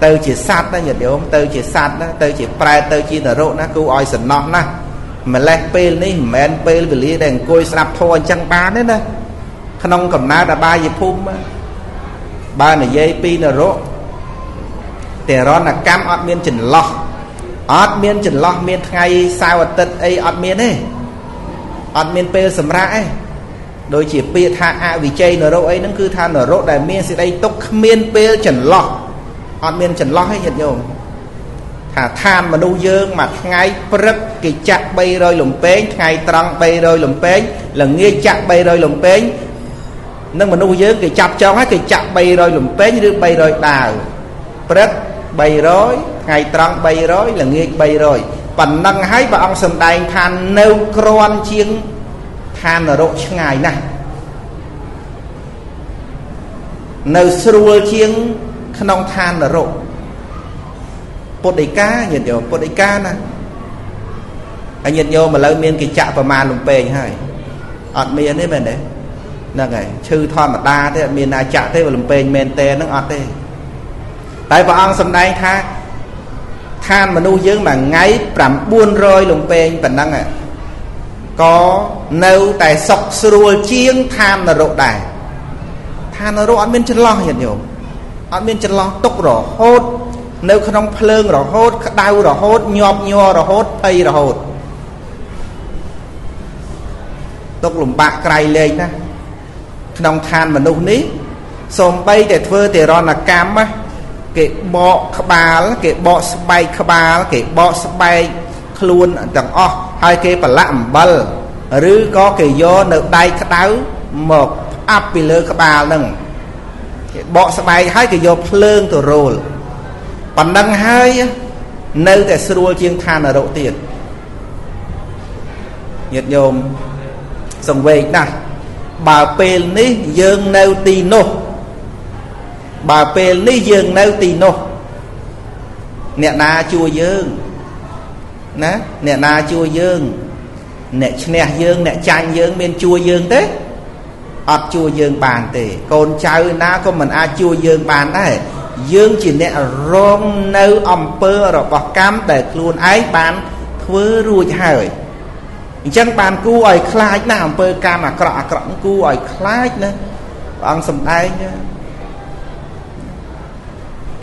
từ chỉ sát đó nhiệt nhôm từ chỉ sát đó từ chỉ prai từ chỉ nở rộ nó cứu oi sần nọ nó mình lên pê ní mình pê về lý đèn côi sạp thôi chẳng bán đấy nè không cầm ná đã ba gì phum ba này dây pi nở rộ để đó là cam ọt miên chỉnh lọ ọt miên chỉnh lọ miên ngày sao tật ấy ọt miên ấy ọt miên pê sầm ra ấy đôi chỉ pê tha a vì chơi nở rộ ấy nó cứ tha nở rộ đại miên sẽ đây tốc miên pê chỉnh lọ ọt miên chỉnh lọ ấy nhiệt nhôm thả than mà nâu dương mà ngày prep kỳ chặt bay rơi lồng pén ngày trăng bay rơi lồng pén là nghe chặt bay rơi lồng pén nó mà nâu dương kỳ chặt cho hết kỳ chặt bay rơi lồng pén như bay rơi đào prep bay rối ngày trăng bay rối là nghe bay rồi bản năng hái và ông sầm đài than nêu cron chiêng than ở độ ngày này nêu sưu chiêng không than ở độ bột đầy cá nhiệt độ bột đầy cá nè anh nhiệt nhôm mà lấy miên kỳ chạm và màn lùng pề hay ọt miên đấy mình đấy là ngày chư thon mà ta thế miên ai chạm thế và lùng pề miên tê nó ọt đấy tại bà ông xâm đáy tha than mà nuôi dưỡng mà ngay bảm buôn rơi lùng bên bản năng ạ có nâu tại sọc sùa chiêng than là rộ đài than là rộ ăn bên chân lo hiện nhiều ăn bên chân lo tốc rổ hốt nâu không phương rổ hốt đau rổ hốt nhọp nhò rổ hốt tây rổ hốt tốc lùng bạc cày lên á không than mà nuôi ní xồm bay để thơ thì ron là cam á cái bọ bà cái bọ bay bà cái bọ bay luôn chẳng o hai cái bà lạm bờ rứ có cái do nợ đai táo một áp bì lơ bà nâng bọ bay hai cái do phơn từ rồi còn đăng hai nơi để xua chiên than ở độ tiền nhiệt nhôm sông về này bà pên ní dương nêu tino bà phê lý dương nâu tì nô nẹ na chua dương nè nẹ na chua dương nẹ nè dương nẹ chanh dương bên chua dương thế ọt chua dương bàn tề con cháu na có mình ai chua dương bàn đấy dương chỉ nẹ rong nâu ẩm pơ rồi bọc cam để luôn ấy bàn thưa ruồi hỏi chẳng bàn cu ỏi khai na ẩm pơ cam mà cọ cọ cu ỏi khai nữa ông sầm tay nhá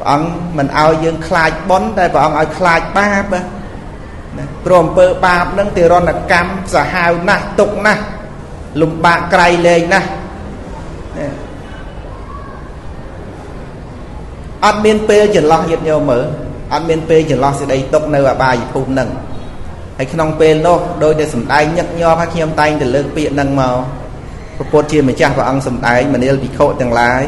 ông mình ao dương khai bốn đây và ông ao khai ba bơ trộm bơ ba nâng từ ron là cam giả hào na tục na lùm bạc cày lên na ăn miên pe chỉ lo nhiệt nhiều mở ăn miên pe chỉ lo sẽ đầy tục nơi và bài phù nâng hay khi nông pe nó đôi để sủng tay nhấc nho phát khiêm tay để lương bị nâng màu phật chiêm mình cha và ông sủng tay mình yêu bị khổ từng lái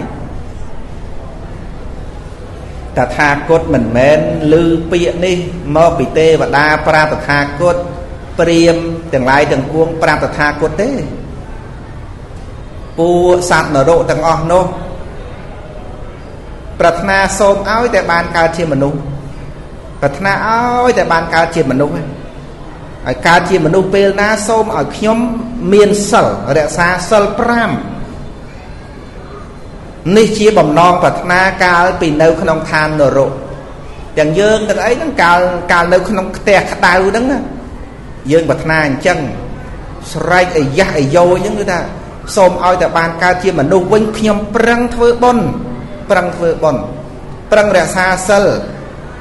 ta tha cốt mình men lư biện đi mơ bị tê và đa pra ta tha cốt priêm từng lai từng cuông pra ta tha cốt thế pu sát nở độ từng o nô pratna xôm áo tại bàn cao chiêm mình nung pratna áo tại bàn cao chiêm mình nung ở cao chiêm mình nung pel na xôm ở nhóm miền sở rẽ xa sở pram ní chia bầm non và na cao bị nâu không than nở rộ, chẳng dương từ ấy nó cao cao nâu không tè đau đắng á, dương bật na chân, sray ấy da ấy vô những người ta, xôm ao tại bàn cao chia mà nô quanh nhom prang thưa bon, prang ra xa sờ,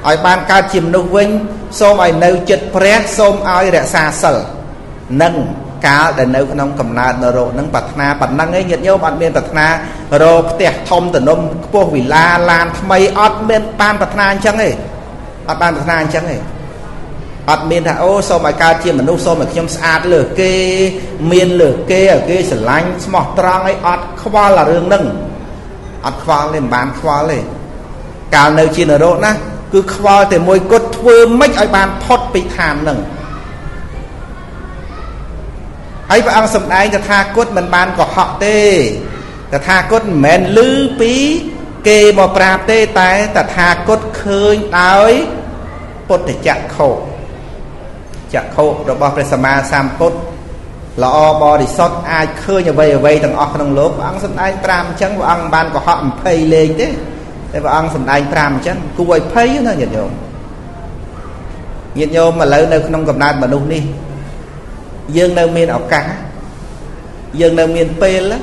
ở bàn cao chia mà nô quanh, xôm ai nâu chật prét, xôm ai ra xa sờ, nâng cá để nấu con ông cầm na nở nâng bạch na bạch năng ấy nhiệt nhau bạch miên bạch na rồi tẹt thông từ nôm po vì la lan mây ọt miên ban bạch na chẳng ấy ọt ban bạch na chẳng ấy ọt miên là ô so mà cao chiêm mà nấu so mà khiêm sát lửa kê miên lửa kê ở kê sờ lanh mọt trăng ấy ọt khoa là đường nâng ọt khoa lên bàn khoa lên cao nấu chiên nở na cứ khoa từ môi cốt thưa mấy ở bàn thoát bị thàn nâng ấy và ăn sầm đai tha cốt mình ban của họ tê tha cốt men lư pí kê mà prap tê tai tha cốt khơi đói cốt để chặt khổ rồi bỏ về sama sam cốt là body sót ai khơi như vậy thằng ở trong lốp ăn sầm đai pram chăng và ăn ban của họ phây lên thế và ăn sầm đai pram chăng cú ấy phây nó nhiệt nhôm mà lấy nơi không gặp nạn mà luôn đi dương đâu miên ảo cá dương đâu miên pê lắm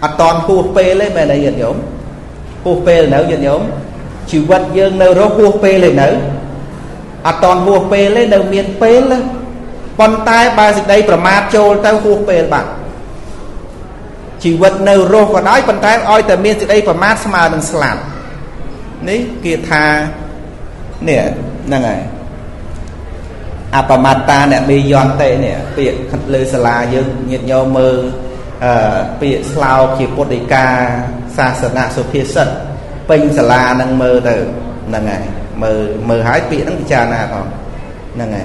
à toàn hua pê lấy mẹ này giật nhổm hua pê là nấu giật nhổm chịu vật dương đâu đó hua pê là nấu à toàn hua pê lấy đâu miên pê lắm con tay ba dịch đây mà trôi tao hua pê bạn chịu vật nấu rô còn nói con tay oi từ miên dịch đây mà sao đừng làm đấy kia tha nè năng này Apamata nè beyond tê nè biệt lư sala dương nhiệt nhau mơ biệt lao kịp bodika sa sna sophia sật pin sala năng mơ từ năng ngày mơ mơ hái biệt năng cha na còn năng ngày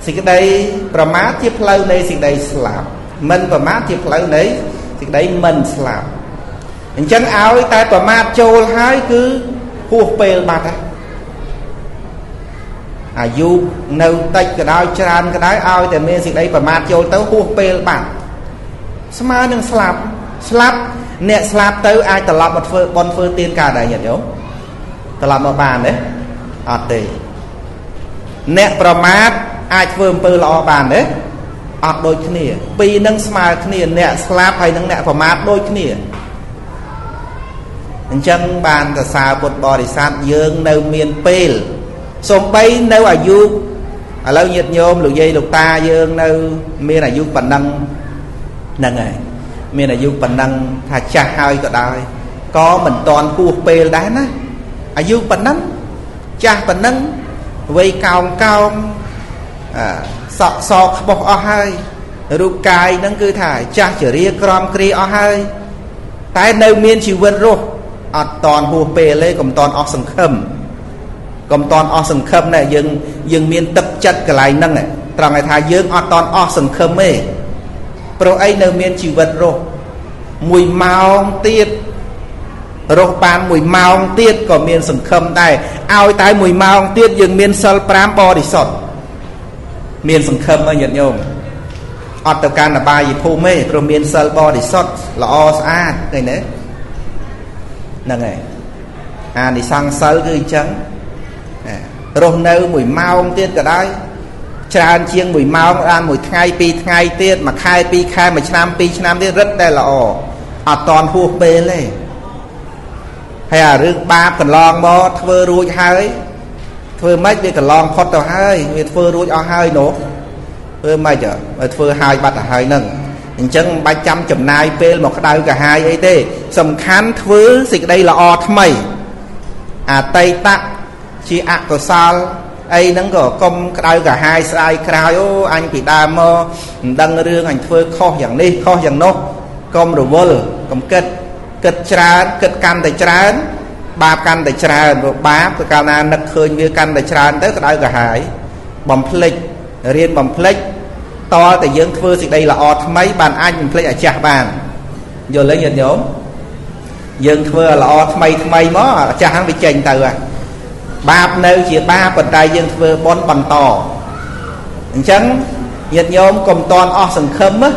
sinh đây pramát tiếp lâu đây sinh đây slap mình pramát tiếp lâu đấy sinh đây mình slap những chân áo tay pramát trôi hái cứ hụp pê bạt á à dù nâu tách cái đau tràn cái đau ao thì mình sẽ đây và mát vô tới hụt pê bản sao mà đừng slap nè slap tới ai tờ lọc một phơ con phơ tiên cả này nhận nhớ tờ lọc một bàn đấy ọt tì nè bà mát ai phơm phơ lọ bàn đấy ọt đôi cái nìa bì nâng smile cái nìa nè slap hay nâng nè bà mát đôi cái nìa chân bàn tờ xa bột bò đi sát dương nâu miên pê xong bay nếu ở du ở lâu nhiệt nhôm lục dây lục ta dương đâu miền là du bình năng năng này miền là du bình năng thà cha hai cỡ đài có mình toàn khu pê đá á ở du bình năng cha bình năng vây cao cao sọ sọ bọc o hai rụt cài nâng cứ thải cha chở ria crom kri o hai tại nơi miền chỉ vươn rồi ở toàn khu pê lấy còn toàn o sừng khầm còn toàn o sừng khâm này dừng miên tập chất cái lại năng này trong ngày thà dừng o toàn o sừng khâm ấy pro ấy nơi miên chịu vật rồi mùi màu tiết rồi bàn mùi màu tiết còn miên sừng khâm này ao tay mùi màu tiết dừng miên sờ pram bò đi sọt miên sừng khâm ấy nhận nhôm o tập can là ba gì phô mê pro miên sờ bò đi sọt là o sa này nè năng này à đi sang sờ cứ trắng rồi nâu mùi mau ông tiết cả đấy tràn chiêng mùi mau ăn mùi thay pi thay tiết mà khai pi khai mà chăm pi chăm tiết rất đây là ồ toàn hụp bê lên hay là rừng ba cần lon bó thưa ruột hai thưa mấy cái cần lon phật tàu hai người thưa ruột ở hai nổ thưa mấy chợ thưa hai bát hai nâng chẳng 300 chấm nai p một cái đau cả hai ấy thế sầm khán thưa dịch đây là o thầm mày à tây tắc chi ạ cầu sao ai nắng gõ công đau cả hai sai cài ô anh bị đa mơ đăng rương anh thưa kho dạng đi kho dạng nô công rồi vô công kết kết tràn kết can để tràn ba can để tràn rồi ba cái can là nực hơi như can để tràn tới cái cả hai bầm plek riêng bầm plek to thì dưỡng thưa thì đây là ọt mấy bàn anh plek ở chả bàn giờ lấy nhiệt nhóm dưỡng thưa là ọt mấy mó chả hàng bị chèn từ à ba nơi chỉ ba phần tay dưỡng thưa bốn bàn to chẳng nhiệt nhóm cùng toàn ọt sừng khấm á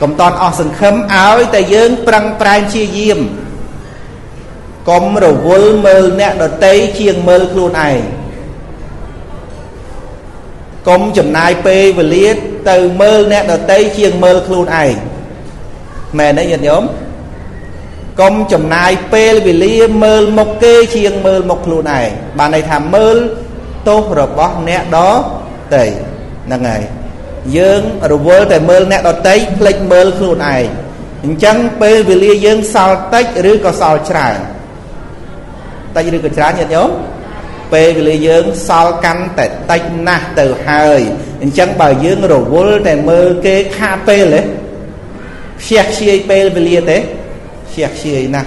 công toàn ở sân khấm áo ta dương prang prang chia diêm công rồi vốn mơ nè đợt tây chiêng mơ luôn này công chấm nai pê và liết từ mơ nè đợt tây chiêng mơ luôn này mẹ nói nhật nhóm công chấm nai pê và liết mơ một kê chiêng mơ một luôn này bà này thả mơ tốt rồi bó nè đó tầy là ngày dương rồi vô tại mơ nét đó tấy lệch mơ khuôn này chẳng bê vì lia dương sao tách rư có sao trả tách rư có trả nhật nhóm bê vì lia dương sao canh tại tách nát từ hơi chẳng bảo dương rồi vô tại mơ kê khá bê lệ xẹt xìa bê vì lia tế xẹt xìa nè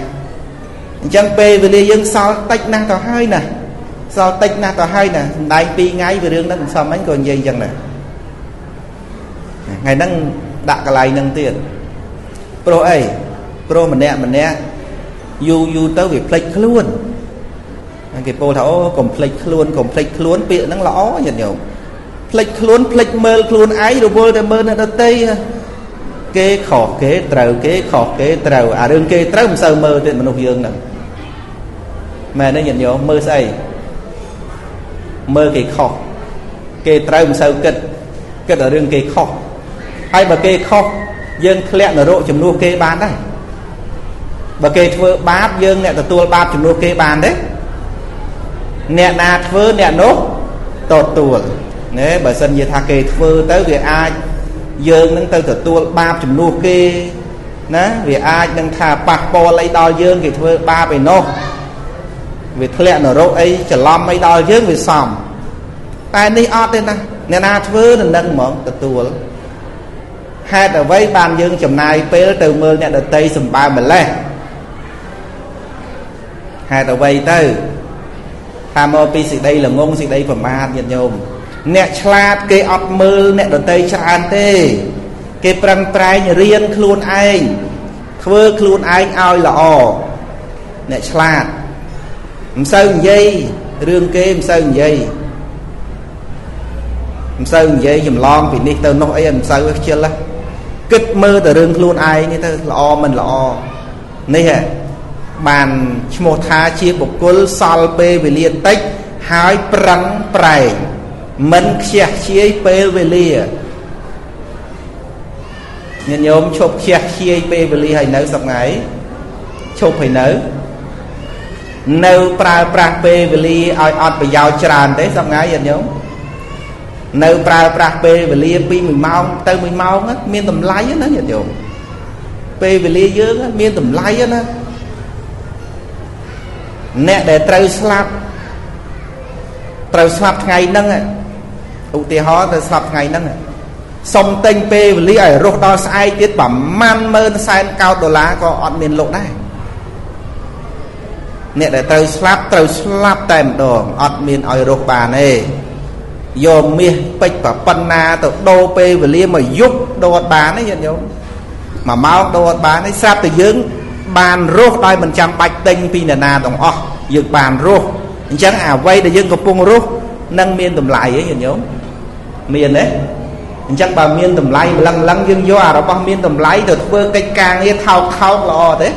chẳng bê vì lia dương sao tách nát tỏ hơi nè sao tách nát tỏ hơi nè đại pi ngay vì rương đó sao mấy còn dây dần nè ngày nâng đã cái lại nâng tiền pro ấy pro mình nè you tới việc play luôn cái pro thảo còn play luôn bị nâng lõ nhạt nhiều play luôn ấy rồi vô để mơ nó tây kế khò kế trầu à đừng kế trầu sao mơ tiền mình nộp dương nè mà nó nhạt nhiều mơ say mơ cái khò kế trầu sao cái đó đừng kế khò ai bà kê khóc dân lẹn ở độ chùm nô kê bán đấy bà kê thưa báp dân nẹ tù báp chùm nô kê bán đấy nẹ nà thưa nẹ nốt tột tuột nếu bà dân như thà kê thưa tới việc ai dân nâng tới tù báp chùm nô kê ná việc ai nâng thà bạc bò lấy đo dân kê thưa báp ấy nốt việc lẹn ở độ ấy chả lom ấy đo dân về xòm ai ní ọt đây nè nẹ nà thưa nâng mộng tột tuột hai tờ vây ban dương chầm nay pê từ mơ nè đợt tây sầm ba mình lên hai tờ vây từ tham ô pi xịt đây là ngôn xịt đây phẩm ma nhật nhôm nè chlat kê ọt mơ nè đợt tây chan tê kê prang prai riêng khuôn anh thưa khuôn anh ao là ồ nè chlat sao dây rương kê sao dây sao dây dùm lon vì đi tơ nó ấy sao chưa lắm kết mơ từ rừng luôn ai như thế lo mình lo này hả bàn một tha chia một côn sal pe về liền tách hai prang prải mình chia chia pe về liền nhân nhóm chụp chia chia pe về liền hay nấu sập ngấy chụp hay nấu nấu prang prang pe về liền ai ăn phải giàu tràn đấy sập ngấy nhân nhóm nấu prang pe về liền pi mình mau tới mình mau á miên tầm lái á nó nhạt nhộn pe về liền dướng á miên tầm lái á nó nè để trâu slap ngày nâng à ưu tiên họ trâu slap ngày nâng à sông tênh pe về liền ở rốt đó sai tiết bẩm man mơn sai cao đô lá có ọt miền lộ đây nè để trâu slap tèm đồ ọt miền ở rốt bà này do mía bạch và panna từ đô pê về lia mà giúp đồ bán ấy nhận giống mà máu đồ bán ấy sao từ dưỡng bàn rốt đây mình chăm bạch tinh pin nà đồng o dựng bàn rốt chẳng à vay để dưỡng cặp bông rốt nâng miên tầm lại ấy nhận giống miên đấy chẳng bà miên tầm lại lăng lăng dương do à đó bà miên tầm lại từ bơ cây càng ấy thao lò đấy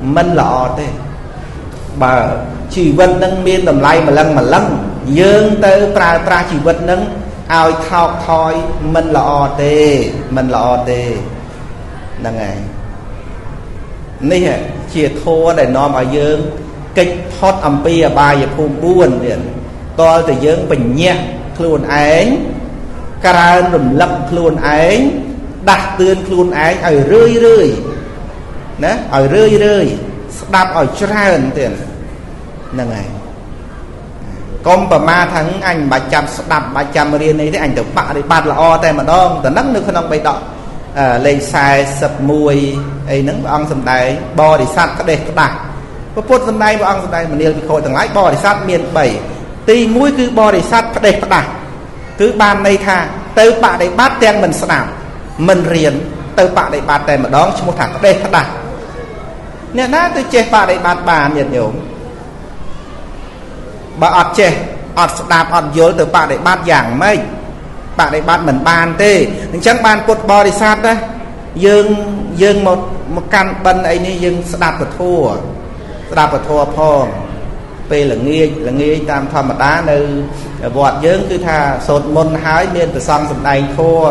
mình lò đấy bà chỉ vân nâng miên tầm lại mà lăng dương tới pra chỉ vật nâng ao thao thoi mình là o tê nâng ngày Này chia thô để nó mà dương kích thoát âm bia bài phù buồn điện to từ dương bình nhẹ luôn ấy Karan rùm lấp luôn ấy đặt tươn luôn ấy ở rơi rơi nè ở rơi rơi đạp ở tràn tiền là ngày con bà ma thắng anh 300 đạp 300 riêng ấy thì anh được bạ đi bạt là o tay mà đong tận nấc nước không ông bay đọ lên sai sập mùi ấy nấng ông sầm tay bo để sát các đề các đảng có phút sầm tay ông sầm tay mà niêu thì khỏi thằng lái bo để sát miền bảy tì mũi cứ bo để sát các đề các đảng cứ ban đây tha tới bạ để bát tên mình sập mình riêng tới bạ để bạt tay mà đong cho một thằng các đề các đảng nè nát tôi che bạ để bạt bà nhiệt nhổm bà ọt che ọt đạp ọt dối từ bạ để bạt giảng mấy bạn ấy bắt mình bàn thế chẳng bàn cột bò đi sát đó dương dương một căn bần ấy như dương đạp vào thua phong về là nghe tam tham mà đá nơi vọt dương cứ tha sột môn hái miên từ xong sầm đành thua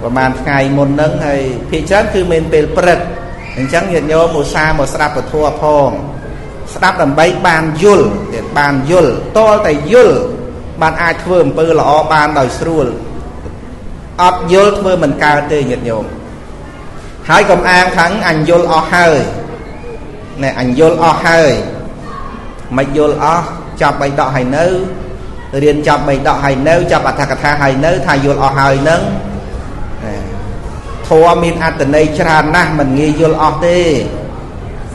và màn ngày môn nấng hay phía chán cứ miên về bật chẳng nhận nhớ mùa xa mùa đạp vào thua phong đạp làm bay bàn yul to tại yul bạn ai thưa một bơ lọ ban đòi srul ọt vô thưa mình cao tê nhiệt nhộm hãy công an thắng anh vô o hơi nè anh vô o hơi mày vô o chọc bày đọ hay nớ riêng chọc bày đọ hay nớ chọc bà thạc thà hay nớ thà vô o hơi nớ thua mình ăn tình này chả na mình nghe vô o tê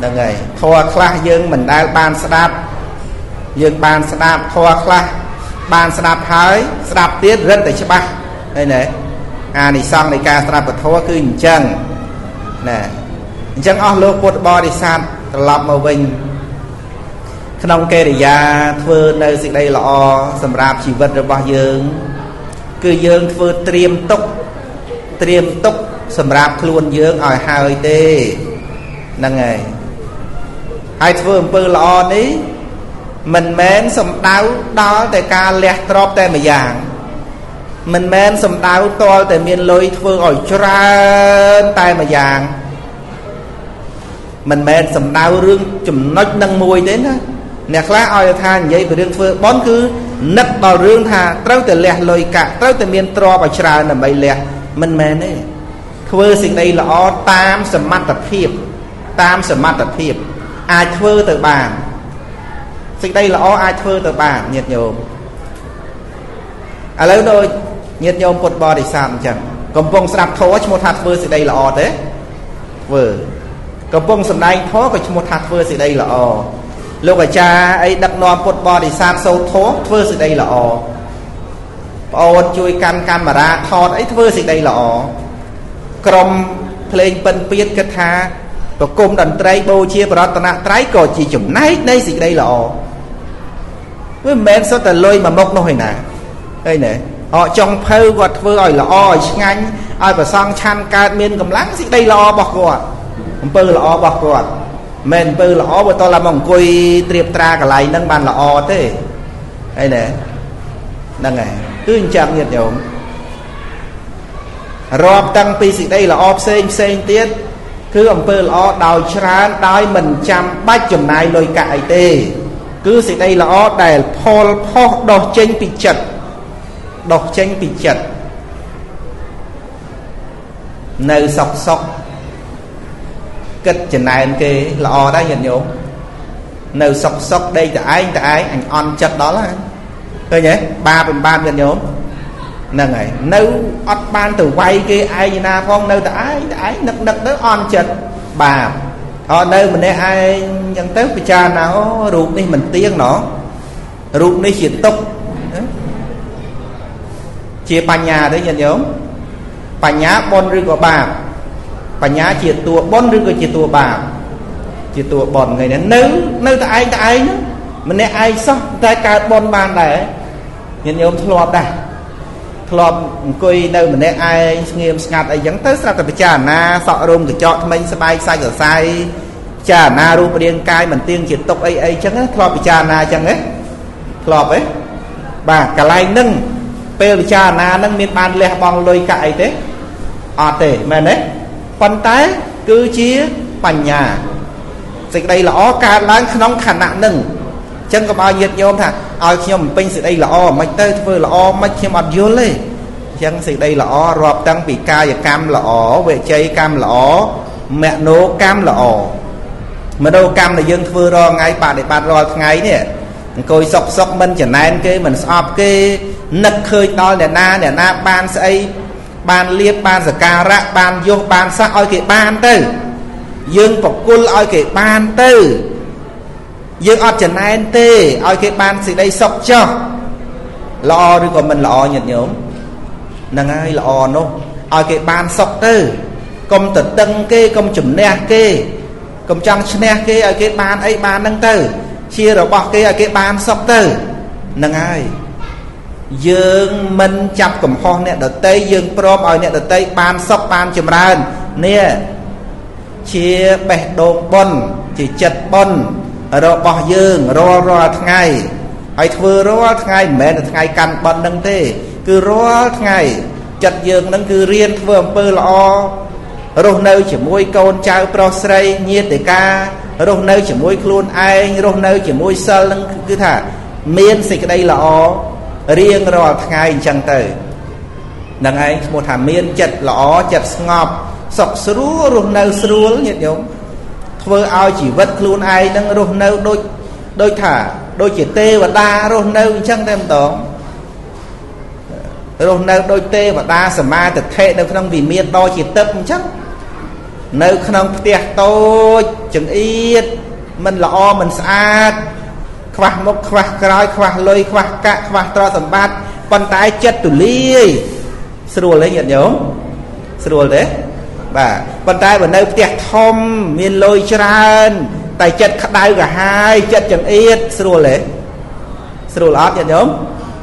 đừng ngày thua khla dương mình đã ban sáp dương ban sáp thua khla bàn sạp hái sạp tiết rất là chắc đây này à này xong này ca sạp vật thua cứ chân nè chân ở lô cột bò đi sạp lọc màu bình không kê để ra thưa nơi dịch đây lọ sầm rạp chỉ vật rồi bao dương cứ dương thưa triêm túc sầm rạp luôn dương ở hai tê năng ngày hai thưa bơ lọ đấy mình mến xong đau đó tại ca lẹt trọp tại mà dạng mình mến xong đau to tại miền lối phương ở tràn tại mà dạng mình mến xong đau rương chùm nách nâng mùi đến á nè khá oi tha như vậy về rương phương bón cứ nách vào rương tha trâu tại lẹt lối cả trâu tại miền trọp ở tràn là bày lẹt mình mến ấy phương sinh đây là o tam sầm mặt tập hiệp ai phương từ bàn sinh đây là o ai thưa từ bà nhiệt nhôm à lấy đôi nhiệt nhôm cột bò để sàn chẳng cầm bông sạp thố cho một hạt vừa sinh đây là o thế vừa cầm bông sầm đai thố của một hạt vừa sinh đây là o lúc ở cha ấy đặt nón cột bò để sàn sâu thố vừa sinh đây là o o chui can camera thọt ấy vừa sinh đây là o cầm playing bần piết kết tha và cùng đàn trái bô chia và đàn trái cổ chỉ chủng náy đây gì đây là ồ với mến số tờ lôi mà mốc nó hồi nè đây nè họ trong phơ vật vừa rồi là ồ ngành ai và xong chăn ca miên cầm lắng gì đây là ồ bọc gọt bơ là ồ bọc gọt mền bơ là ồ bởi tôi là mong côi triệp tra cả lại nâng bàn là ồ thế đây nè nâng này cứ chẳng nhiệt nhộm rộp tăng pi gì đây là ồ xên tiết cứ ông phơi lọ đào tràn đói mình chăm bách chủng này lôi cãi tê cứ xịt đây lọ để phô đọc tranh bị chật nơi sọc sọc cất chủng này anh kê lọ đây nhận nhổ nơi sọc sọc đây tại ai anh on chật đó là thôi nhé 3/3 nhận nhổ nâng này nấu ọt ban từ quay kia ai như na phong nấu tại ai nấc tới on chật bà họ nơi mình đây ai nhận tới cái cha nào ruột đi mình tiếng nó ruột đi chuyện tốc chia bà nhà đấy nhận nhớ bà nhá bon rư của bà nhá chia tua bon rư của chia tua bà chia tua bọn người này nấu tại ai nữa mình đây ai sao tại cả bon bàn này nhận nhớ lọt đây lọp quỳ nơi mình đây ai nghiêm ngặt ai dẫn tới sao tập trà na sọ rôm để chọn mình sai sai trà na rôm điên cai mình tiên chuyển tộc ai chẳng á lọp trà na chẳng ấy lọp ấy bà cả lai nâng pel trà na nâng miền ban lẹ bong lôi cãi thế à tệ mà đấy con tái cứ chia bánh nhà dịch đây là ó ca láng nóng khả nạn nâng chân có bao nhiêu nhôm thà ai khi nhôm pin dịch đây là ó mạch tơi vừa là ó mạch khi mặt vô lên chân dịch đây là ó rọp tăng bị ca và cam là ó về chơi cam là ó mẹ nấu cam là ó mà đâu cam là dân vừa rồi ngay bà để bà rồi ngay nè coi sọc sọc mình chẳng nay cái mình sọp cái nấc khơi to nè na ban xây ban liếp ban giờ ca ra ban vô ban sa oi cái ban tư dương bọc cul oi cái ban tư dương ọt chẳng nay tê oi cái ban gì đây sọc cho lo đi còn mình lo nhật nhổm nâng ai lo nó oi cái ban sọc tư công tật tân kê công chùm nè kê công trăng nè kê oi cái ban ấy ban nâng tư chia rồi bọc cái ban sọc tư nâng ai dương minh chập cầm hòn nè đợt tây dương prom ở nè đợt tây ban sóc ban chìm ra nè chia bẻ đồ bồn chỉ chật bồn rồi bỏ dương rồi rồi ngày hãy thưa rồi ngày mẹ là ngày cằn bận đằng thế cứ rồi ngày chật dương đang cứ riêng vừa bơ lo rồi nơi chỉ môi con trai prosray nhiệt để ca rồi nơi chỉ môi luôn ai rồi nơi chỉ môi sơ đang cứ thả miên xịt đây là riêng rồi ngày chẳng tới đằng ấy một thảm miên chật lõ chật ngọp sọc sưu rung nâu sưu nhiệt nhúng thưa ao chỉ vật luôn ai đang rung nâu đôi đôi thả đôi chỉ tê và ta rung nâu chẳng thêm tóm rung nâu đôi tê và ta sờ ma thực hệ đâu không vì miên đôi chỉ tấp chắc nâu không tiệt tôi chẳng ít mình lõ mình sát khoa mốc khoa cõi khoa lôi khoa cả khoa to tầm bát con tái chết tủ ly sưu lấy nhận nhớ sưu đấy và con tái vào nơi tiệt thom miền lôi tràn tài chết khát đau cả hai chết chẳng ít sưu lấy sưu lót nhận nhớ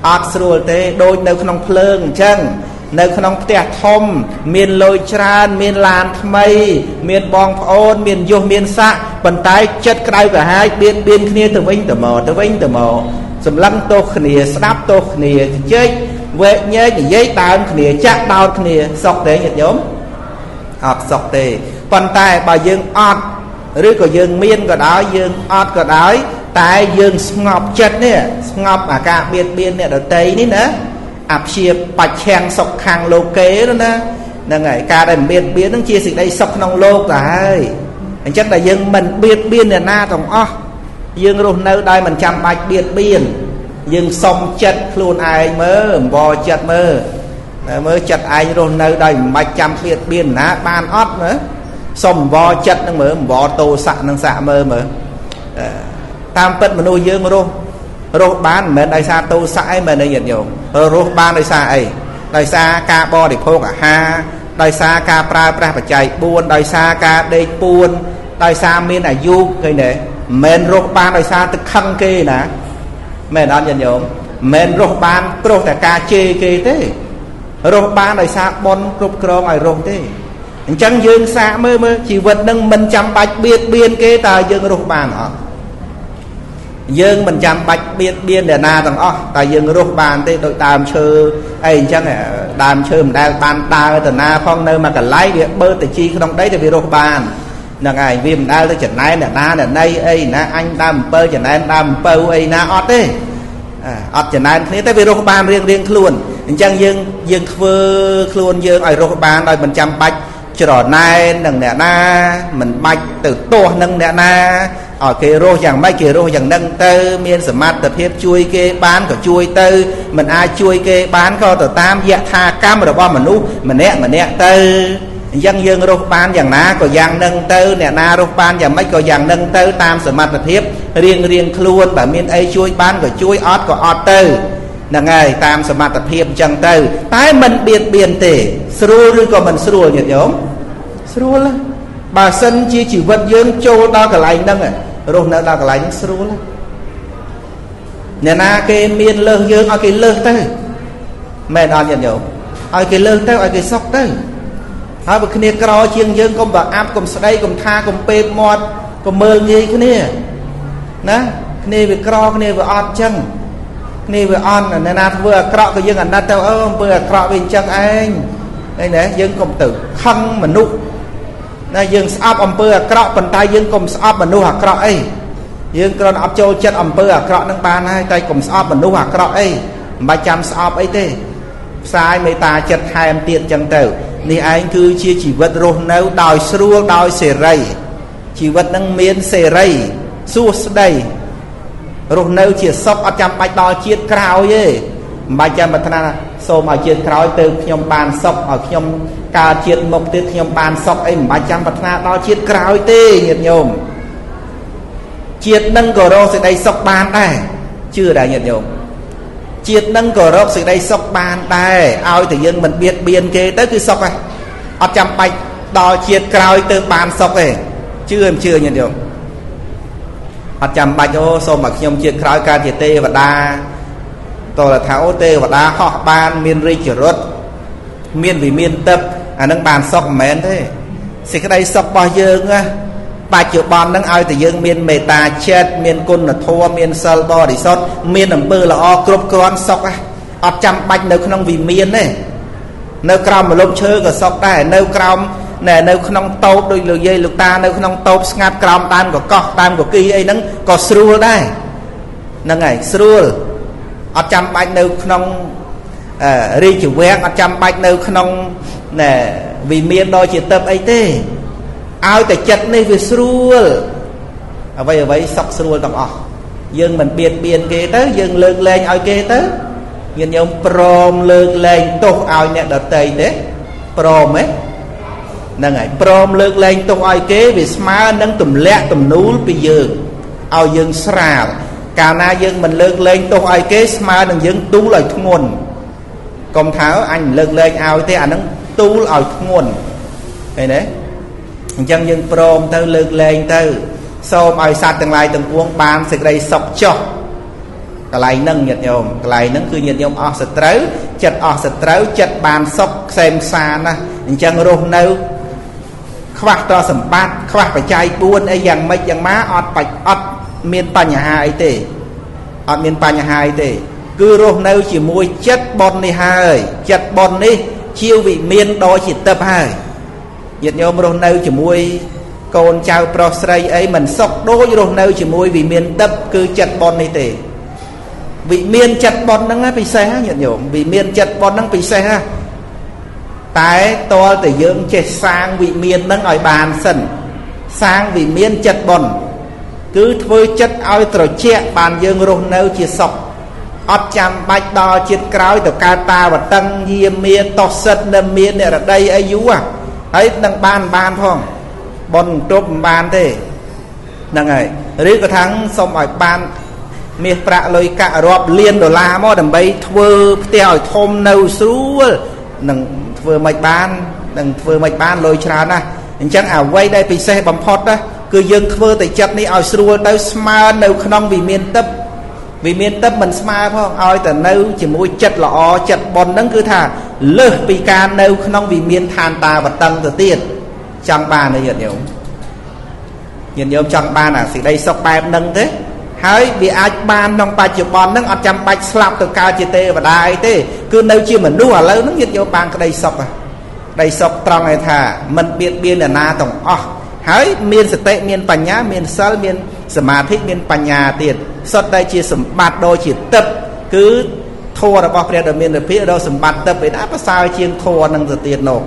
ác sưu thế đôi nơi không phơn chân nơi không tiệt thom miền lôi tràn miền làn mây miền bong phôn miền vô miền xa bàn tay chất cái cả hai biên biên kia từ vinh từ mò sầm lăng tô kia snap tô kia chơi về nhớ thì giấy tàn kia chắc đau kia sọc để nhật nhóm học sọc tề bàn tay bà dương ọt rưỡi của dương miên của đó dương ọt của đó tại dương ngọc chất nè ngọc à cả biên nè đầu tây ní nữa áp chia bạch hàng sọc hàng lô kế đó nè là ngày ca đây biên nó chia sẻ đây sọc nông lô tại chắc là dân mình biết biên là na tổng ó dân rụt nơi đây mình chăm bạch biết biên dân xong chất luôn ai mơ bò chất mơ mơ chất ai rụt nơi đây mạch chăm biết biên ná ban ót mơ xong bò chất nó mơ bò tô sạ nâng sạ mơ mơ tam bất mà nuôi dân rụt rụt bán mơ đại xa tô sãi mơ nơi nhận nhiều rụt bán đại xa ấy đại xa ca bò để khô cả ha đại xa ca pra pra phải chạy buôn đại xa ca đây buôn đại xa miền là du cái này men rốt ban đại xa tức khăn kê nè men ăn nhận nhộm men rốt ban rốt đại ca chê kê thế rốt ban đại xa bon rốt cơm ai rốt thế chẳng dương xa mơ mơ chỉ vật nâng mình chăm bạch biệt biên kê ta dương rốt ban hả dương mình chăm bạch biệt biên để na thằng ó ta dương rốt ban thế đội tam chơi ấy chẳng nè đàm chơi mình đang bàn ta từ na phong nơi mà cả lái việc bơ từ chi không đấy thì vì rốt bàn là ngày vì mình đang tới chợ này là nay ấy na anh đàm bơ chợ này đàm bơ ấy na ót đấy ót chợ này thế tới vì rốt bàn riêng luôn chẳng dương khơi luôn dương ở rốt bàn rồi mình chăm bạch chợ này đằng nè na mình bạch từ to nâng nè na ở cái rô chẳng mấy cái rô chẳng nâng tư miên sở mặt tập hiếp chui kê bán của chui tư mình ai chui kê bán có tờ tam dạ tha cam rồi bò mình nẹ tư dân dương rô bán chẳng ná có dạng nâng tư nẹ na rô bán chẳng mấy có dạng nâng tư tam sở mặt tập hiếp riêng luôn bảo miên ấy chui bán của chui ót của ót tư là ngày tam sở mặt tập hiếp chẳng tư tái mình biên tỉ sru rư của mình sru nhật nhóm sru là bà sân chỉ vật dương châu ta cả lành nâng rốt nợ ta cả lành sưu lắm nè na cái miên lơ dương ai cái lơ tới mẹ nó nhận nhậu ai cái lơ tới ai cái sóc tới ai bực cái này cào chiêng dương công bạc áp công sợi công tha công pe mọt công mơ nghe cái này nè này về cào cái này về on chân này về on nè na vừa cào cái dương anh ta tao ôm vừa cào bên chân anh đây nè dương công tử khăng mà nụ na dương sập âm bơ à cọ bàn tay dương cầm sập bàn nu à cọ ấy dương còn ấp châu chân âm bơ à cọ nâng bàn hai tay cầm sập bàn nu à cọ ấy mà chăm sập ấy thế sai mấy ta chân hai em tiệt chân tèo nè anh cứ chia chỉ vật rồi nếu đòi sưu đòi sề rầy chỉ vật năng miên sề rầy suốt đây rồi nếu chỉ sập ở chăm bạch đòi chia cào ấy mà chăm bạch na xô mà chia cào từ nhom bàn sập ở nhom cả chiết mộc từ nhom bàn sọc ấy mà chăm bạch na đòi chia cào tê nhiệt nhom chiết nâng cờ rô sẽ đây sọc bàn đây chưa đại nhiệt nhom chiết nâng cờ rô sẽ đây sọc bàn đây ao thì dân mình biết biên kê tới cứ sọc này ở chăm bạch đòi chia cào từ bàn sọc này chưa em chưa nhiệt nhom ở chăm bạch ô xô mà nhom chia cào cả chiết tê và đa tôi là tháo tê và đá họ ban miền ri chở rớt miền vì miền tập à nâng bàn sọc mến thế thì cái đây sọc bao dương á bà chịu bom nâng ai thì dương miền mề tà chết miền côn là thua miền sờ to để sót miền nằm bơ là o cướp con sọc á ọt chăm bạch nếu không vì miền này nếu còng mà lông chơi của sọc đây nếu còng nè nếu không tấu đôi lưỡi dây lục ta nếu không tấu ngạt còng tan của cọc tan của kia ấy nâng có srul đây nâng này srul ở trăm bạch nâu không ri chữ vẹn ở trăm bạch nâu không nè vì miền đôi chỉ tập ấy thế ai tại chật này vì srul vậy vậy sọc srul tầm ọ dương mình biệt biên kế tới dương lượn lên ai kế tới nhìn ông prom lượn lên tục ai nè đợt tây đấy prom ấy nâng này prom lượn lên tục ai kế vì smart nâng tùm lẹ tùm núi bị dương ao dương sra cả na dương mình lượn lên tôi ai kế mà đừng dương tu lời nguồn công tháo anh lượn lên ao thế anh tu lời nguồn này đấy dân dân prom từ lượn lên từ sau bài sát từng lại từng uống ban sực đây sọc cho cái này nâng nhiệt nhôm cái này nâng cứ nhiệt nhôm ọt sệt trấu chật bàn sọc xem xa na dân rôm nấu khoác to sầm bát khoác phải chai buôn ấy dằng mấy dằng má ọt bạch ọt miền Tây nhà hai tệ, ở miền Tây nhà hai tệ, cứ rô nêu chỉ môi chất bon này hai, chất bon này chiêu vị miền đó chỉ tập hai, nhiệt nhôm rô nêu chỉ môi còn chào prosray ấy mình sọc đôi rô nêu chỉ môi vị miền tập cứ chất bon này tệ, vị miền chất bon năng á bị xe nhiệt nhôm, vị miền chất bon năng bị xe, tại to từ dưỡng che sang vị miền năng ở bàn sần, sang vị miền chất bon cứ với chất ao trò che bàn dương rô nêu chia sọc ọt chăm bạch đo chiết cào từ ca ta và tăng diêm miên to sật nâm miên này là đây ấy dú à ấy đang ban phong bon trộm ban thế năng ấy riết cái thắng xong rồi ban miệt prạ lời cả rọp liên đồ la mò đầm bay thưa tèo thôm nâu xú năng vừa mạch ban năng vừa mạch ban lời trà na chẳng à quay đây bị xe bấm phốt đó cứ dương khơi tại chặt này ao srua tới smart nâu không vì miền tấp mình smart phải không ao tại nâu chỉ môi chặt lọ chặt bòn nắng cứ thả lơ bị can nâu không vì miền than ta và tăng từ tiền chẳng ba này nhận nhiều chẳng ba là gì đây sọc ba nâng thế hỡi vì ai ban nông ba triệu bòn nắng ở trăm bạch slap từ cao chia tê và đai thế cứ nâu chưa mình đua lâu nắng nhận nhiều bang cái đây sọc tròn này thả mình biên biên là na tổng hỡi miền sệt tệ miền bành nhá miền sơ miền sma thích miền bành nhà tiền sót đây chia sầm bạt đôi chỉ tập cứ thua là bọc ra được miền được phía đâu sầm bạt tập để đã bắt sao chiên thua năng giờ tiền nổ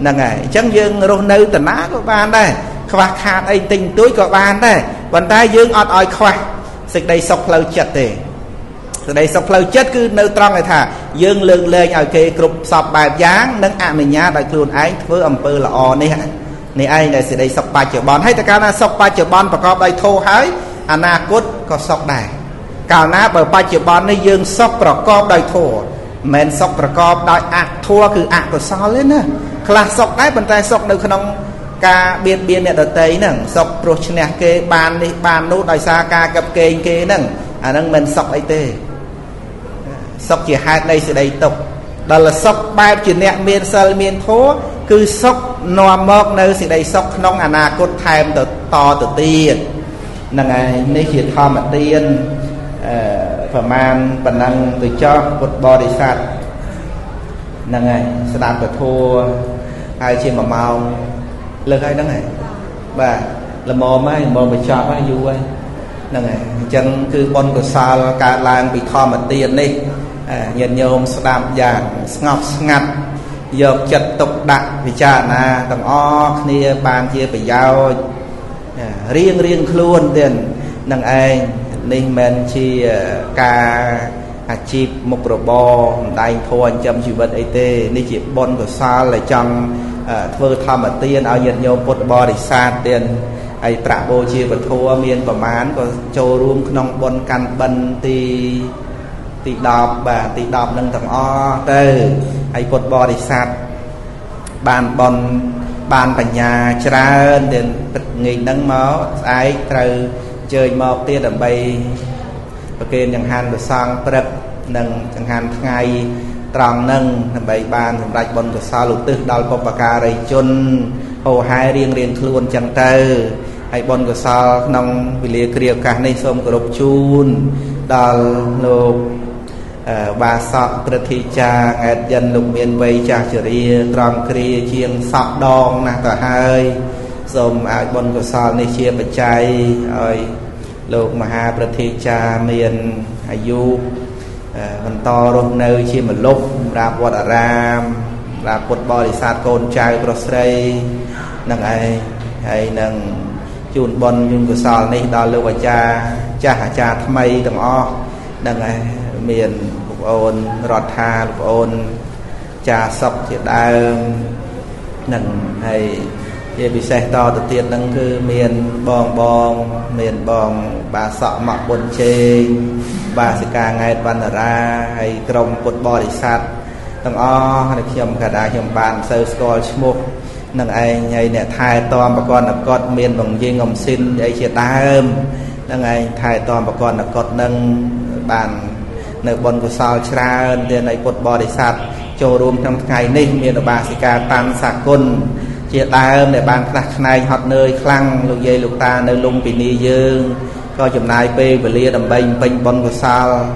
năng này chẳng dương rồi nơi tận á của ban đây khoa khát ấy tình túi của ban đây bàn tay dương ọt ọt khoa sệt đây sọc lâu chật thì đây sọc lâu chết cứ nơi trong này thả dương lượn lên ở kề cục sọp bài dáng nâng ạ mình nhá đại cường ấy với âm pơ là o này này ai này sẽ đây sọc ba triệu bon hay ta cao na sọc ba triệu bon và có đây thô hái ana cốt có sọc này cao na bởi ba triệu bon này dương sọc và có đây thô men sọc và có đây ạ thua cứ ạ của sao lên nữa là sọc đấy bàn tay sọc đâu không ca biên biên này đợt tây nè sọc prochne kê bàn đi bàn nút đại xa ca gặp kê kê nè à nâng men sọc ấy tê sọc chỉ hai đây sẽ đây tục đó là sọc ba chỉ nẹt miên sờ miên thô cứ sọc no mọc nơi sẽ đây sọc nong ana cốt thèm từ to từ tiền năng này nơi chỉ thò mà tiền phẩm man bản năng từ cho cốt bò để sạch năng này sẽ đạt được thua hai trên một màu lực hay đắng này và là mò mai mò bị chọt hay vui này chẳng cứ bon của sao cả làng bị thò mặt tiền đi nhận nhôm sạm già ngọc ngặt dọc chật tục đạn vì cha là tầng o kia bàn kia phải giao riêng riêng luôn tiền năng ai nên mình chỉ cả chip một robot đại thôi trong sự vật ấy tê nên chỉ bon của sao là trong vừa tham ở tiền ao nhận nhôm robot để xa tiền ai trả bô chia vật thua miền và mán còn châu rùm nông bon căn bần thì đọc và tì đọc nâng thằng o từ ai bột bò đi sạt bàn bòn bàn và nhà trà đến nghìn nâng máu ai từ chơi mọc tia đầm bay và kênh chẳng hạn của sang prep nâng chẳng hạn ngày tròn nâng đầm bay bàn đầm rạch bòn của sao lục tức đào bọc và cà rầy chôn hồ hai riêng riêng luôn chẳng từ ai bòn của sao nông vì lìa kìa cả nên xông của độc chun đào lục bà sọc trật thị cha ngẹt dân lục miền vây cha chở ria tròn kia chiên sọc đòn nạc tỏa hơi dùm áo bôn của sao này chia bật chay ơi lục mà ha trật thị cha miền hải du mình to rốt nơi chia một lúc ra bọt ở ram ra bọt bò đi sát con trai bọt srei nâng ai hay nâng chùn bôn chung của sao này đo lưu bà cha cha hả cha thăm mây tầm o nâng ai miền lục ôn rọt tha lục ôn trà sọc thì đau nâng hay về bị xe to từ tiền nâng cứ miền bong bà sọ mọc bồn chê bà sẽ ca ngày văn ra hay trong cột bò để sát tầng o hay khiêm cả đá khiêm bàn sơ score mục nâng ai nhảy nè thai to bà con là con miền bằng dây ngồng xin ấy chia ta hơn nâng ai thai to bà con là con nâng bàn nơi bồn của sao tra tiền ấy cột bò để sát châu rùm trong ngày nay miền ở bà sẽ ca tan sạc côn chia tay ôm để bàn đặt này hoặc nơi khăng lục dây lục ta nơi lung bị ni dương coi chụp này pe và lia đầm bênh bênh bon của sao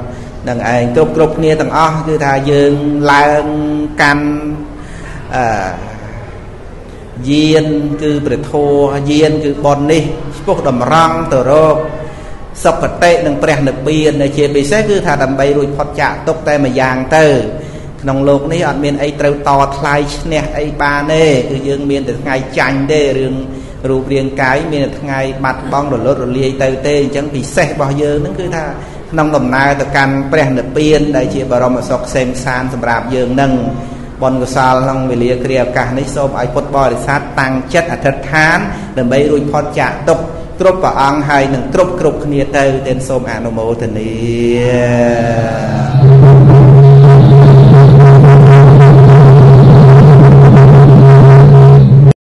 đằng ấy cục cục nia đằng o cứ thà dương la can diên cứ bệt thô diên cứ bon đi cục đầm răng từ rô sập vật tệ đằng bẹt đằng biên để chia bị xét cứ thà đầm bay rồi phật chạ tốc tay mà giang từ nông lục này ở miền ấy trâu to thay nè ấy ba nè cứ dương miền từ ngày chành đê rừng rùa riêng cái miền từ ngày mặt bong rồi lót rồi lia tây tê chẳng bị sẹt bao giờ nó cứ tha nông đồng nai từ can bèn được biên đại diện bà rồng mà sọc xem san sầm rạp dương nâng bon của sao nông về lia kia cả nấy xôm ấy cột bò để sát tăng chất ở thật thán để mấy ruồi phật chạ tục trục và ăn hay đừng trục trục nia tây tên xôm anh mô thần